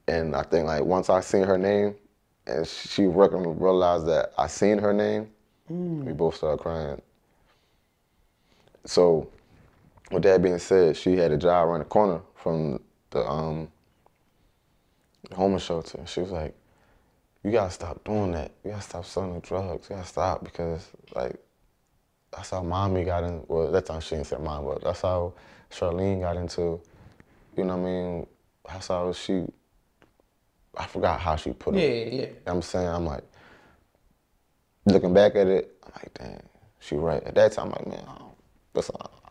And I think, like, once I seen her name, and she realized that I seen her name, we both started crying. So, with that being said, she had a job around the corner from the homeless shelter. She was like, "You gotta stop doing that. You gotta stop selling drugs. You gotta stop because, like, that's how mommy got in." Well, that time she didn't say mom, but that's how Charlene got into. You know what I mean? That's how she. I forgot how she put it. Yeah. I'm saying, I'm like. Looking back at it, I'm like, dang, she right. At that time, I'm like, man,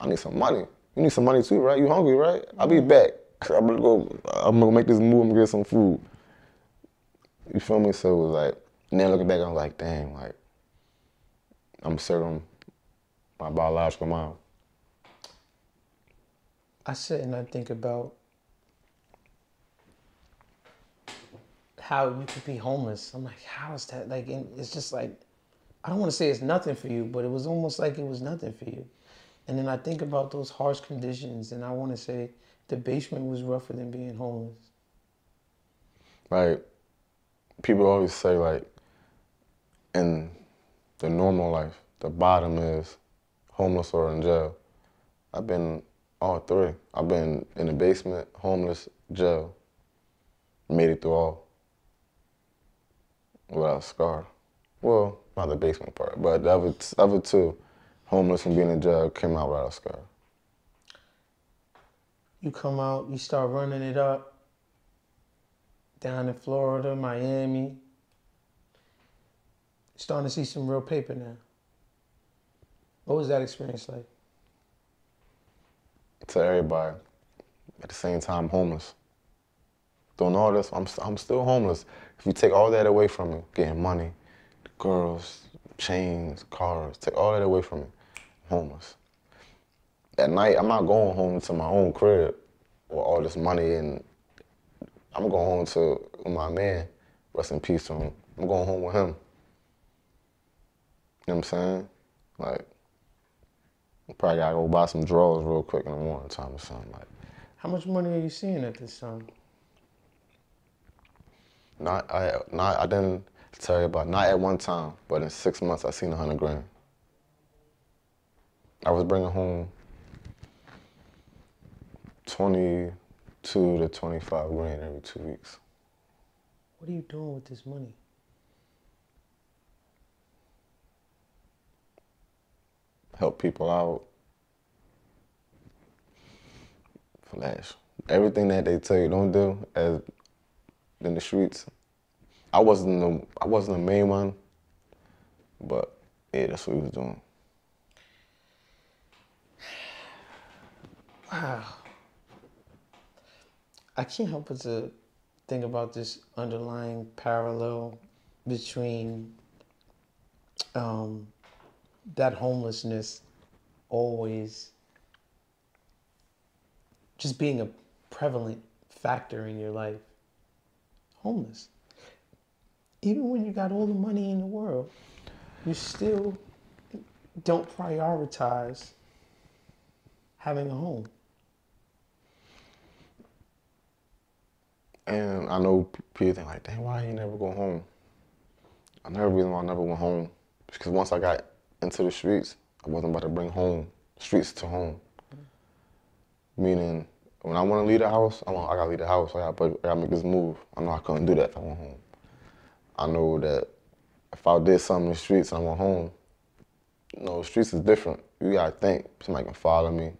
I need some money. You need some money too, right? You hungry, right? I'll be back. I'm gonna make this move and get some food. You feel me? So it was like, and then looking back, I'm like, dang, like, I'm serving my biological mom. I sit and I think about how you could be homeless. I'm like, how is that? Like, and it's just like, I don't want to say it's nothing for you, but it was almost like it was nothing for you. And then I think about those harsh conditions, and I want to say the basement was rougher than being homeless. Like, people always say, like, in the normal life, the bottom is homeless or in jail. I've been all three. I've been in the basement, homeless, jail. Made it through all. Without a scar. Well, not the basement part, but the other two, homeless and being in jail, came out without a scar. You come out, you start running it up, down in Florida, Miami. Starting to see some real paper now. What was that experience like? To everybody, at the same time, homeless. Doing all this, I'm still homeless. If you take all that away from me, getting money, girls, chains, cars, take all that away from me, I'm homeless. At night, I'm not going home to my own crib with all this money, and I'm going home to my man, rest in peace to him. I'm going home with him. You know what I'm saying? Like, I probably gotta go buy some drawers real quick in the morning time or something. Like, how much money are you seeing at this time? I didn't tell you about, not at one time, but in 6 months I seen 100 grand. I was bringing home 22 to 25 grand every 2 weeks. What are you doing with this money? Help people out. Flash. Everything that they tell you don't do as in the streets. I wasn't the main one, but yeah, that's what we was doing. Wow. I can't help but to think about this underlying parallel between that homelessness always just being a prevalent factor in your life. Homeless. Even when you got all the money in the world, you still don't prioritize having a home. And I know people think like, damn, why you never go home? Another reason why I never went home is because once I got into the streets, I wasn't about to bring home, streets to home. Meaning, when I want to leave the house, I got to leave the house. I got to make this move. I know I couldn't do that if I went home. I know that if I did something in the streets and I went home, you know, the streets is different. You got to think, somebody can follow me.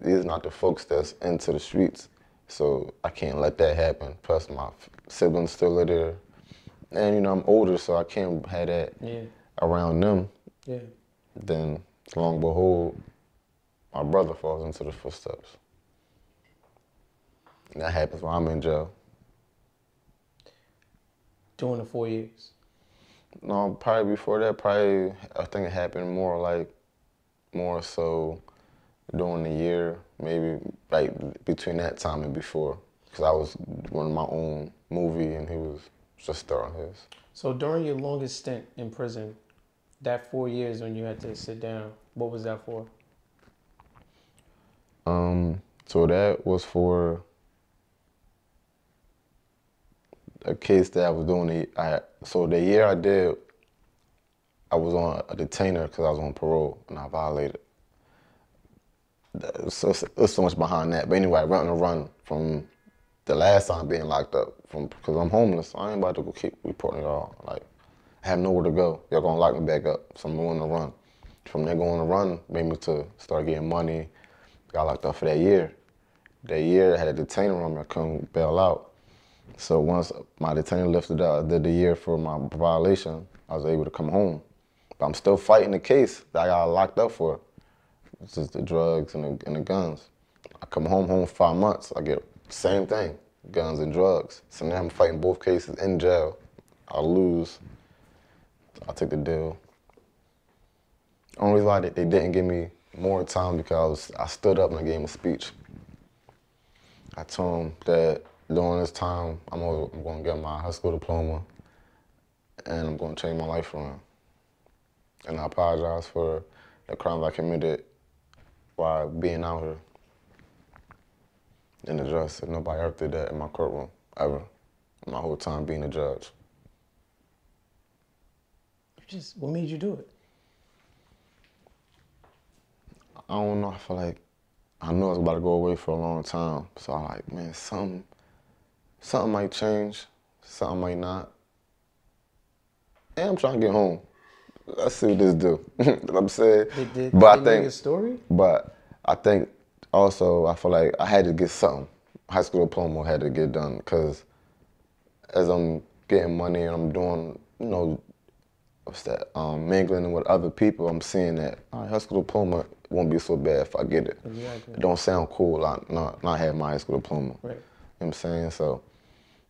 These are not the folks that's into the streets. So I can't let that happen. Plus, my siblings still live there. And, you know, I'm older, so I can't have that around them. Yeah. Then, long and behold, my brother falls into the footsteps. And that happens when I'm in jail. During the 4 years? No, probably before that. Probably, I think it happened more so during the year, maybe like between that time and before, because I was doing my own movie and he was just starting his. So during your longest stint in prison, that 4 years when you had to sit down, what was that for? So that was for a case that I was doing. So the year I did, I was on a detainer because I was on parole and I violated. There's so much behind that. But anyway, I went on a run from the last time being locked up because I'm homeless. I ain't about to go keep reporting y'all. Like, I have nowhere to go. Y'all gonna lock me back up. So I'm going to run. From there going to run made me to start getting money. Got locked up for that year. That year I had a detainer on me. I couldn't bail out. So once my detainer lifted out, I did the year for my violation. I was able to come home. But I'm still fighting the case that I got locked up for. It's just the drugs and the guns. I come home 5 months, I get same thing, guns and drugs. So now I'm fighting both cases in jail. I lose, I take the deal. Only reason why they didn't give me more time because I stood up and I gave them a speech. I told them that during this time, I'm gonna get my high school diploma and I'm gonna change my life around. And I apologize for the crimes I committed by being out here in the dress. And nobody ever did that in my courtroom, ever. My whole time being a judge. What made you do it? I don't know, I feel like, I knew I was about to go away for a long time. So I'm like, man, something might change, something might not. And I'm trying to get home. Let's see what this do. I'm saying, but I think also I feel like I had to get something. High school diploma had to get done because as I'm getting money and I'm doing, you know, what's that? Mingling with other people, I'm seeing that high school diploma won't be so bad if I get it. Exactly. It don't sound cool. I not have my high school diploma. Right. You know what I'm saying? So.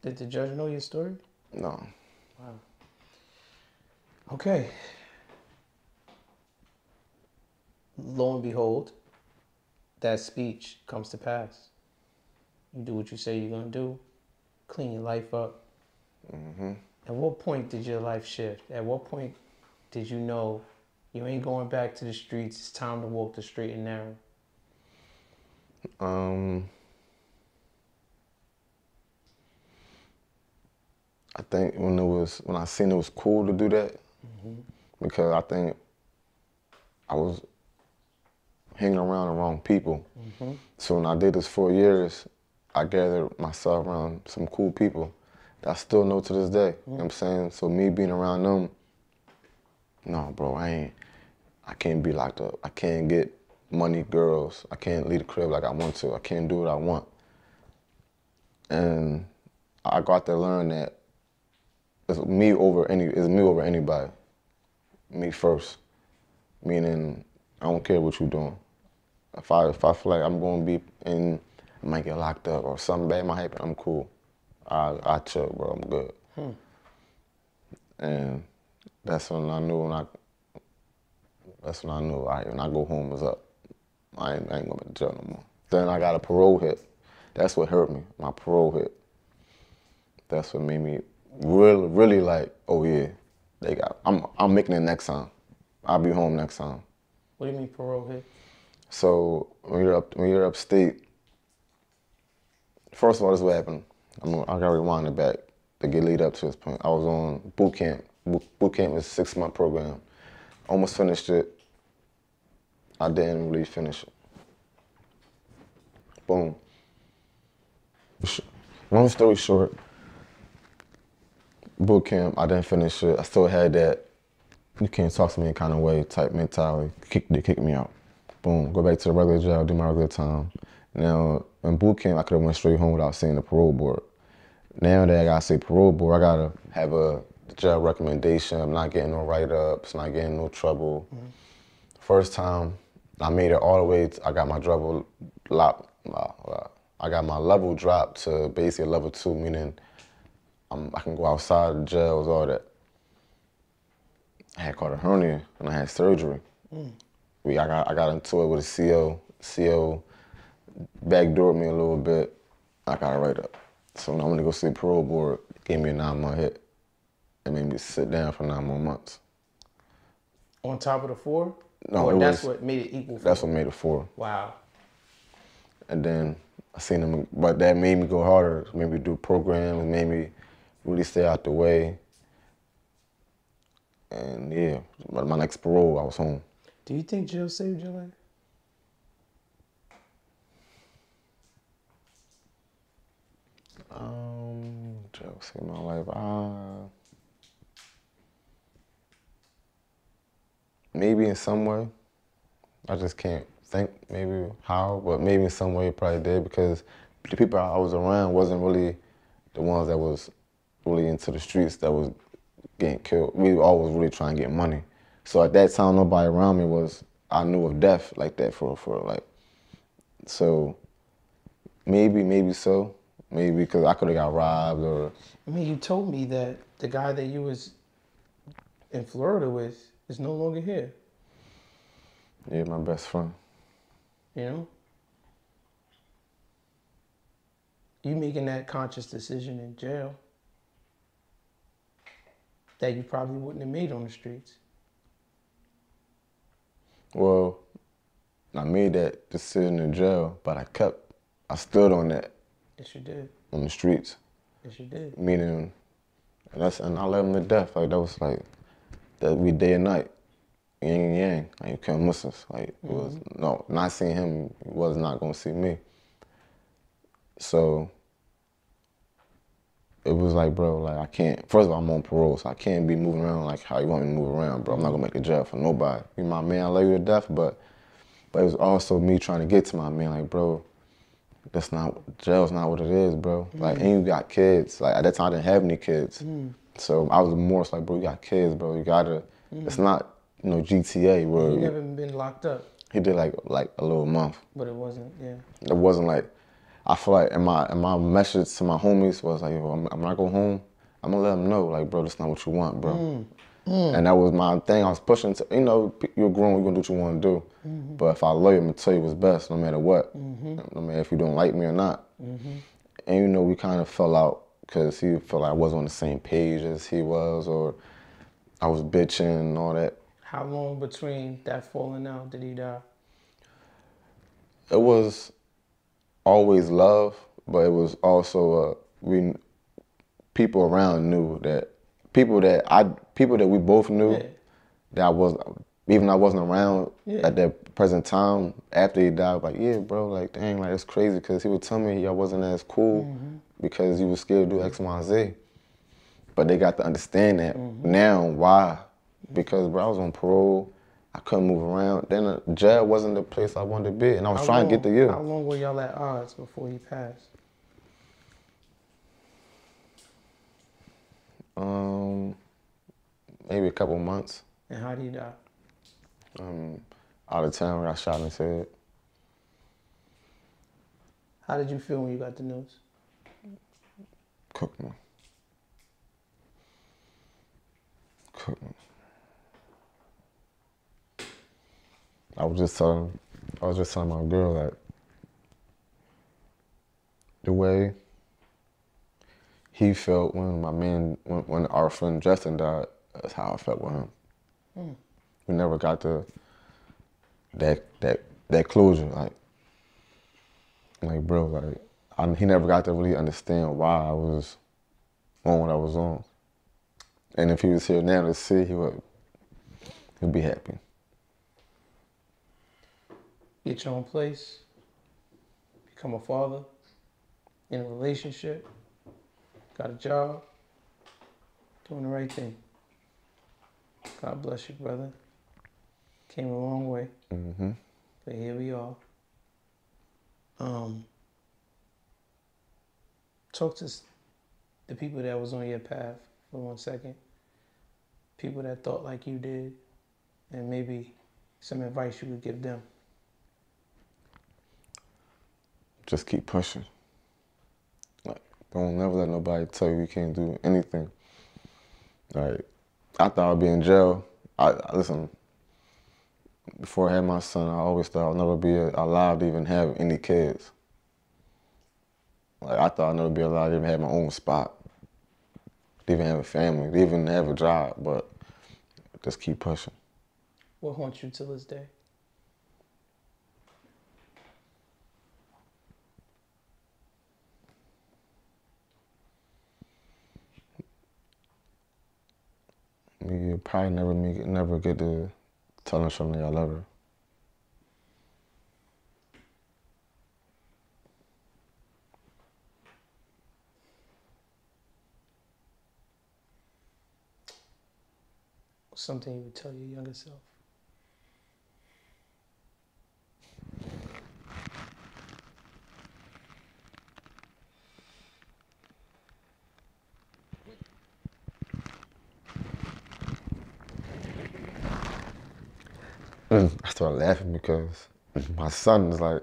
Did the judge know your story? No. Wow. Okay. Lo and behold, that speech comes to pass. You do what you say you're going to do, clean your life up. Mm-hmm. At what point did your life shift? At what point did you know you ain't going back to the streets, it's time to walk the straight and narrow? I think when I seen it was cool to do that, mm-hmm. because I think I was hanging around the wrong people. Mm-hmm. So when I did this 4 years, I gathered myself around some cool people that I still know to this day. Mm-hmm. You know what I'm saying? So me being around them, no, bro, I can't be locked up. I can't get money girls. I can't leave the crib like I want to. I can't do what I want. And I got to learn that it's me over anybody. Me first. Meaning, I don't care what you're doing. If I feel like I might get locked up or something bad might happen, I'm cool. I took, bro, I'm good. And that's when I knew when all right, when I go home, it's up. I ain't going to jail no more. Then I got a parole hit. That's what hurt me, my parole hit. That's what made me really, really like, oh yeah, they got, I'm making it next time. I'll be home next time. What do you mean parole hit? So when you're upstate, first of all, this is what happened. I gotta rewind it back to get lead up to this point. I was on boot camp. Boot camp is a 6-month program. Almost finished it. I didn't really finish it. Boom. Long story short, boot camp, I didn't finish it. I still had that, you can't talk to me in kind of way type mentality. They kicked me out. Boom, go back to the regular job, do my regular time. Now, in boot camp, I could have went straight home without seeing the parole board. Now that I gotta say parole board, I gotta have a job recommendation. I'm not getting no write-ups, not getting no trouble. First time, I made it all the way, I got my level dropped to basically level 2, meaning I can go outside the jails, all that. I had caught a hernia and I had surgery. I got into it with a CO. CO backdoored me a little bit. I got a write-up. So when I went to go see the parole board, it gave me a 9-month hit. It made me sit down for 9 more months. On top of the 4? No, it that's was, what made it equal. That's what made it 4. Wow. And then I seen them, but that made me go harder. It made me do programs. It made me really stay out the way. And yeah, my next parole, I was home. Do you think jail saved your life? Jail saved my life. Maybe in some way. I just can't think maybe how, but maybe in some way it probably did, because the people I was around wasn't really the ones that was really into the streets that was getting killed. We all was really trying to get money. So at that time, nobody around me was, I knew of death like that for like. So maybe so. Maybe because I could have got robbed or. I mean, you told me that the guy that you was in Florida with is no longer here. Yeah, my best friend. You know? You making that conscious decision in jail that you probably wouldn't have made on the streets. Well, I made that decision in jail, but I stood on that. Yes, you did. On the streets. Yes, you did. Meaning, and I love him to death. Like, that was like, that we day and night, yin and yang. Like, you couldn't miss us. Like, it was, no, not seeing him was not gonna see me. So, it was like, bro, like, I can't, first of all, I'm on parole, so I can't be moving around like how you want me to move around, bro. I'm not gonna make a jail for nobody. You my man, I love you to death, but it was also me trying to get to my man, like, bro, that's not, jail's not what it is, bro. Like, and you got kids. Like, at that time, I didn't have any kids. So I was more so like, bro, you got kids, bro. You gotta, it's not, you know, GTA, where. You never been locked up. He did like a little month. But it wasn't, yeah. It wasn't like, I feel like, and my message to my homies was like, yo, when I go home, I'm gonna let them know, like, bro, that's not what you want, bro. And that was my thing. I was pushing to, you know, you're grown, you're gonna do what you wanna do. But if I love you, I'm gonna tell you what's best, no matter what. No matter if you don't like me or not. And you know, we kind of fell out, because he felt like I wasn't on the same page as he was, or I was bitching and all that. How long between that falling out did he die? It was always love, but it was also people around knew that people that we both knew that I wasn't around at that present time. After he died, like, yeah, bro, like, dang, like, it's crazy, because he would tell me y'all wasn't as cool because you was scared to do X, Y, and Z. But they got to understand that now. Why? Because, bro, I was on parole. I couldn't move around. Then the jail wasn't the place I wanted to be, and I was trying to get to you. How long were y'all at odds before he passed? Maybe a couple months. And how did he die? Out of town, got shot in his head. How did you feel when you got the news? Guck mal. Guck mal. I was just telling my girl that the way he felt when my man, when our friend Justin died, that's how I felt with him. Mm. We never got to that closure, like bro, like he never got to really understand why I was on what I was on. And if he was here now to see, he'd be happy. Get your own place, become a father, in a relationship, got a job, doing the right thing. God bless you, brother. Came a long way, mm-hmm. But here we are. Talk to the people that was on your path for 1 second, people that thought like you did, and maybe some advice you would give them. Just keep pushing. Like, don't never let nobody tell you you can't do anything. Like, I thought I'd be in jail. Listen, before I had my son, I always thought I'd never be allowed to even have any kids. Like, I thought I'd never be allowed to even have my own spot, to even have a family, to even have a job, but just keep pushing. What haunts you till this day? You'll probably never get to tell her something I love her. Something you would tell your younger self. I started laughing because my son is like,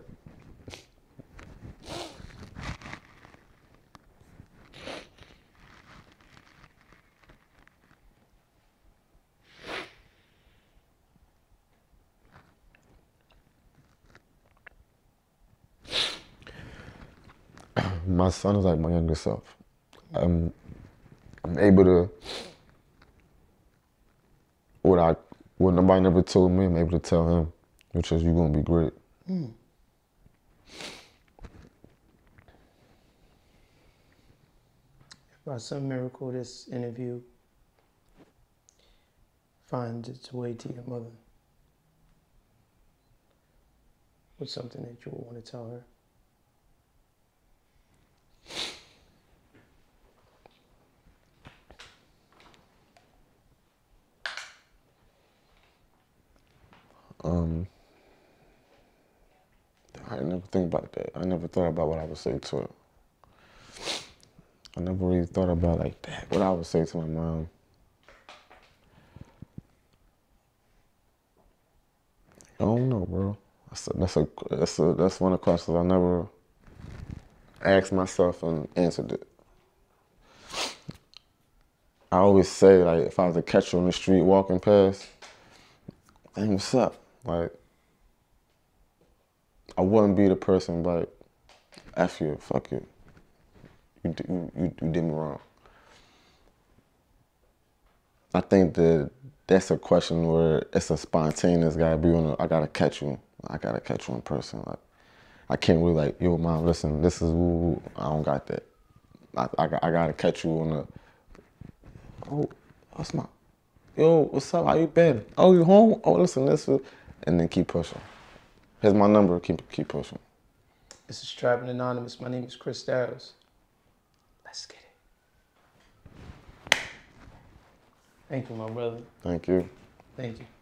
my son is like my younger self. I'm able to, what nobody never told me, I'm able to tell him, which is, you're gonna be great. Mm. By some miracle, this interview finds its way to your mother. What's something that you would want to tell her? I never think about that. I never thought about what I would say to her. I never really thought about like that, what I would say to my mom. I don't know, bro. That's one of the questions I never asked myself and answered it. I always say, like, if I was to catch her on the street walking past, hey, what's up? Like, I wouldn't be the person like, F you, fuck you. You did me wrong. I think that's a question where it's a spontaneous gotta be on I gotta catch you. I gotta catch you in person. Like, I can't really like, yo mom, listen, this is woo-woo. I don't got that. I gotta catch you on oh, what's my, yo, what's up, how you been? Oh, you home? Oh, listen, this is, and then keep pushing. Here's my number, keep pushing. This is Trappin' Anonymous. My name is Chris Darrows. Let's get it. Thank you, my brother. Thank you. Thank you.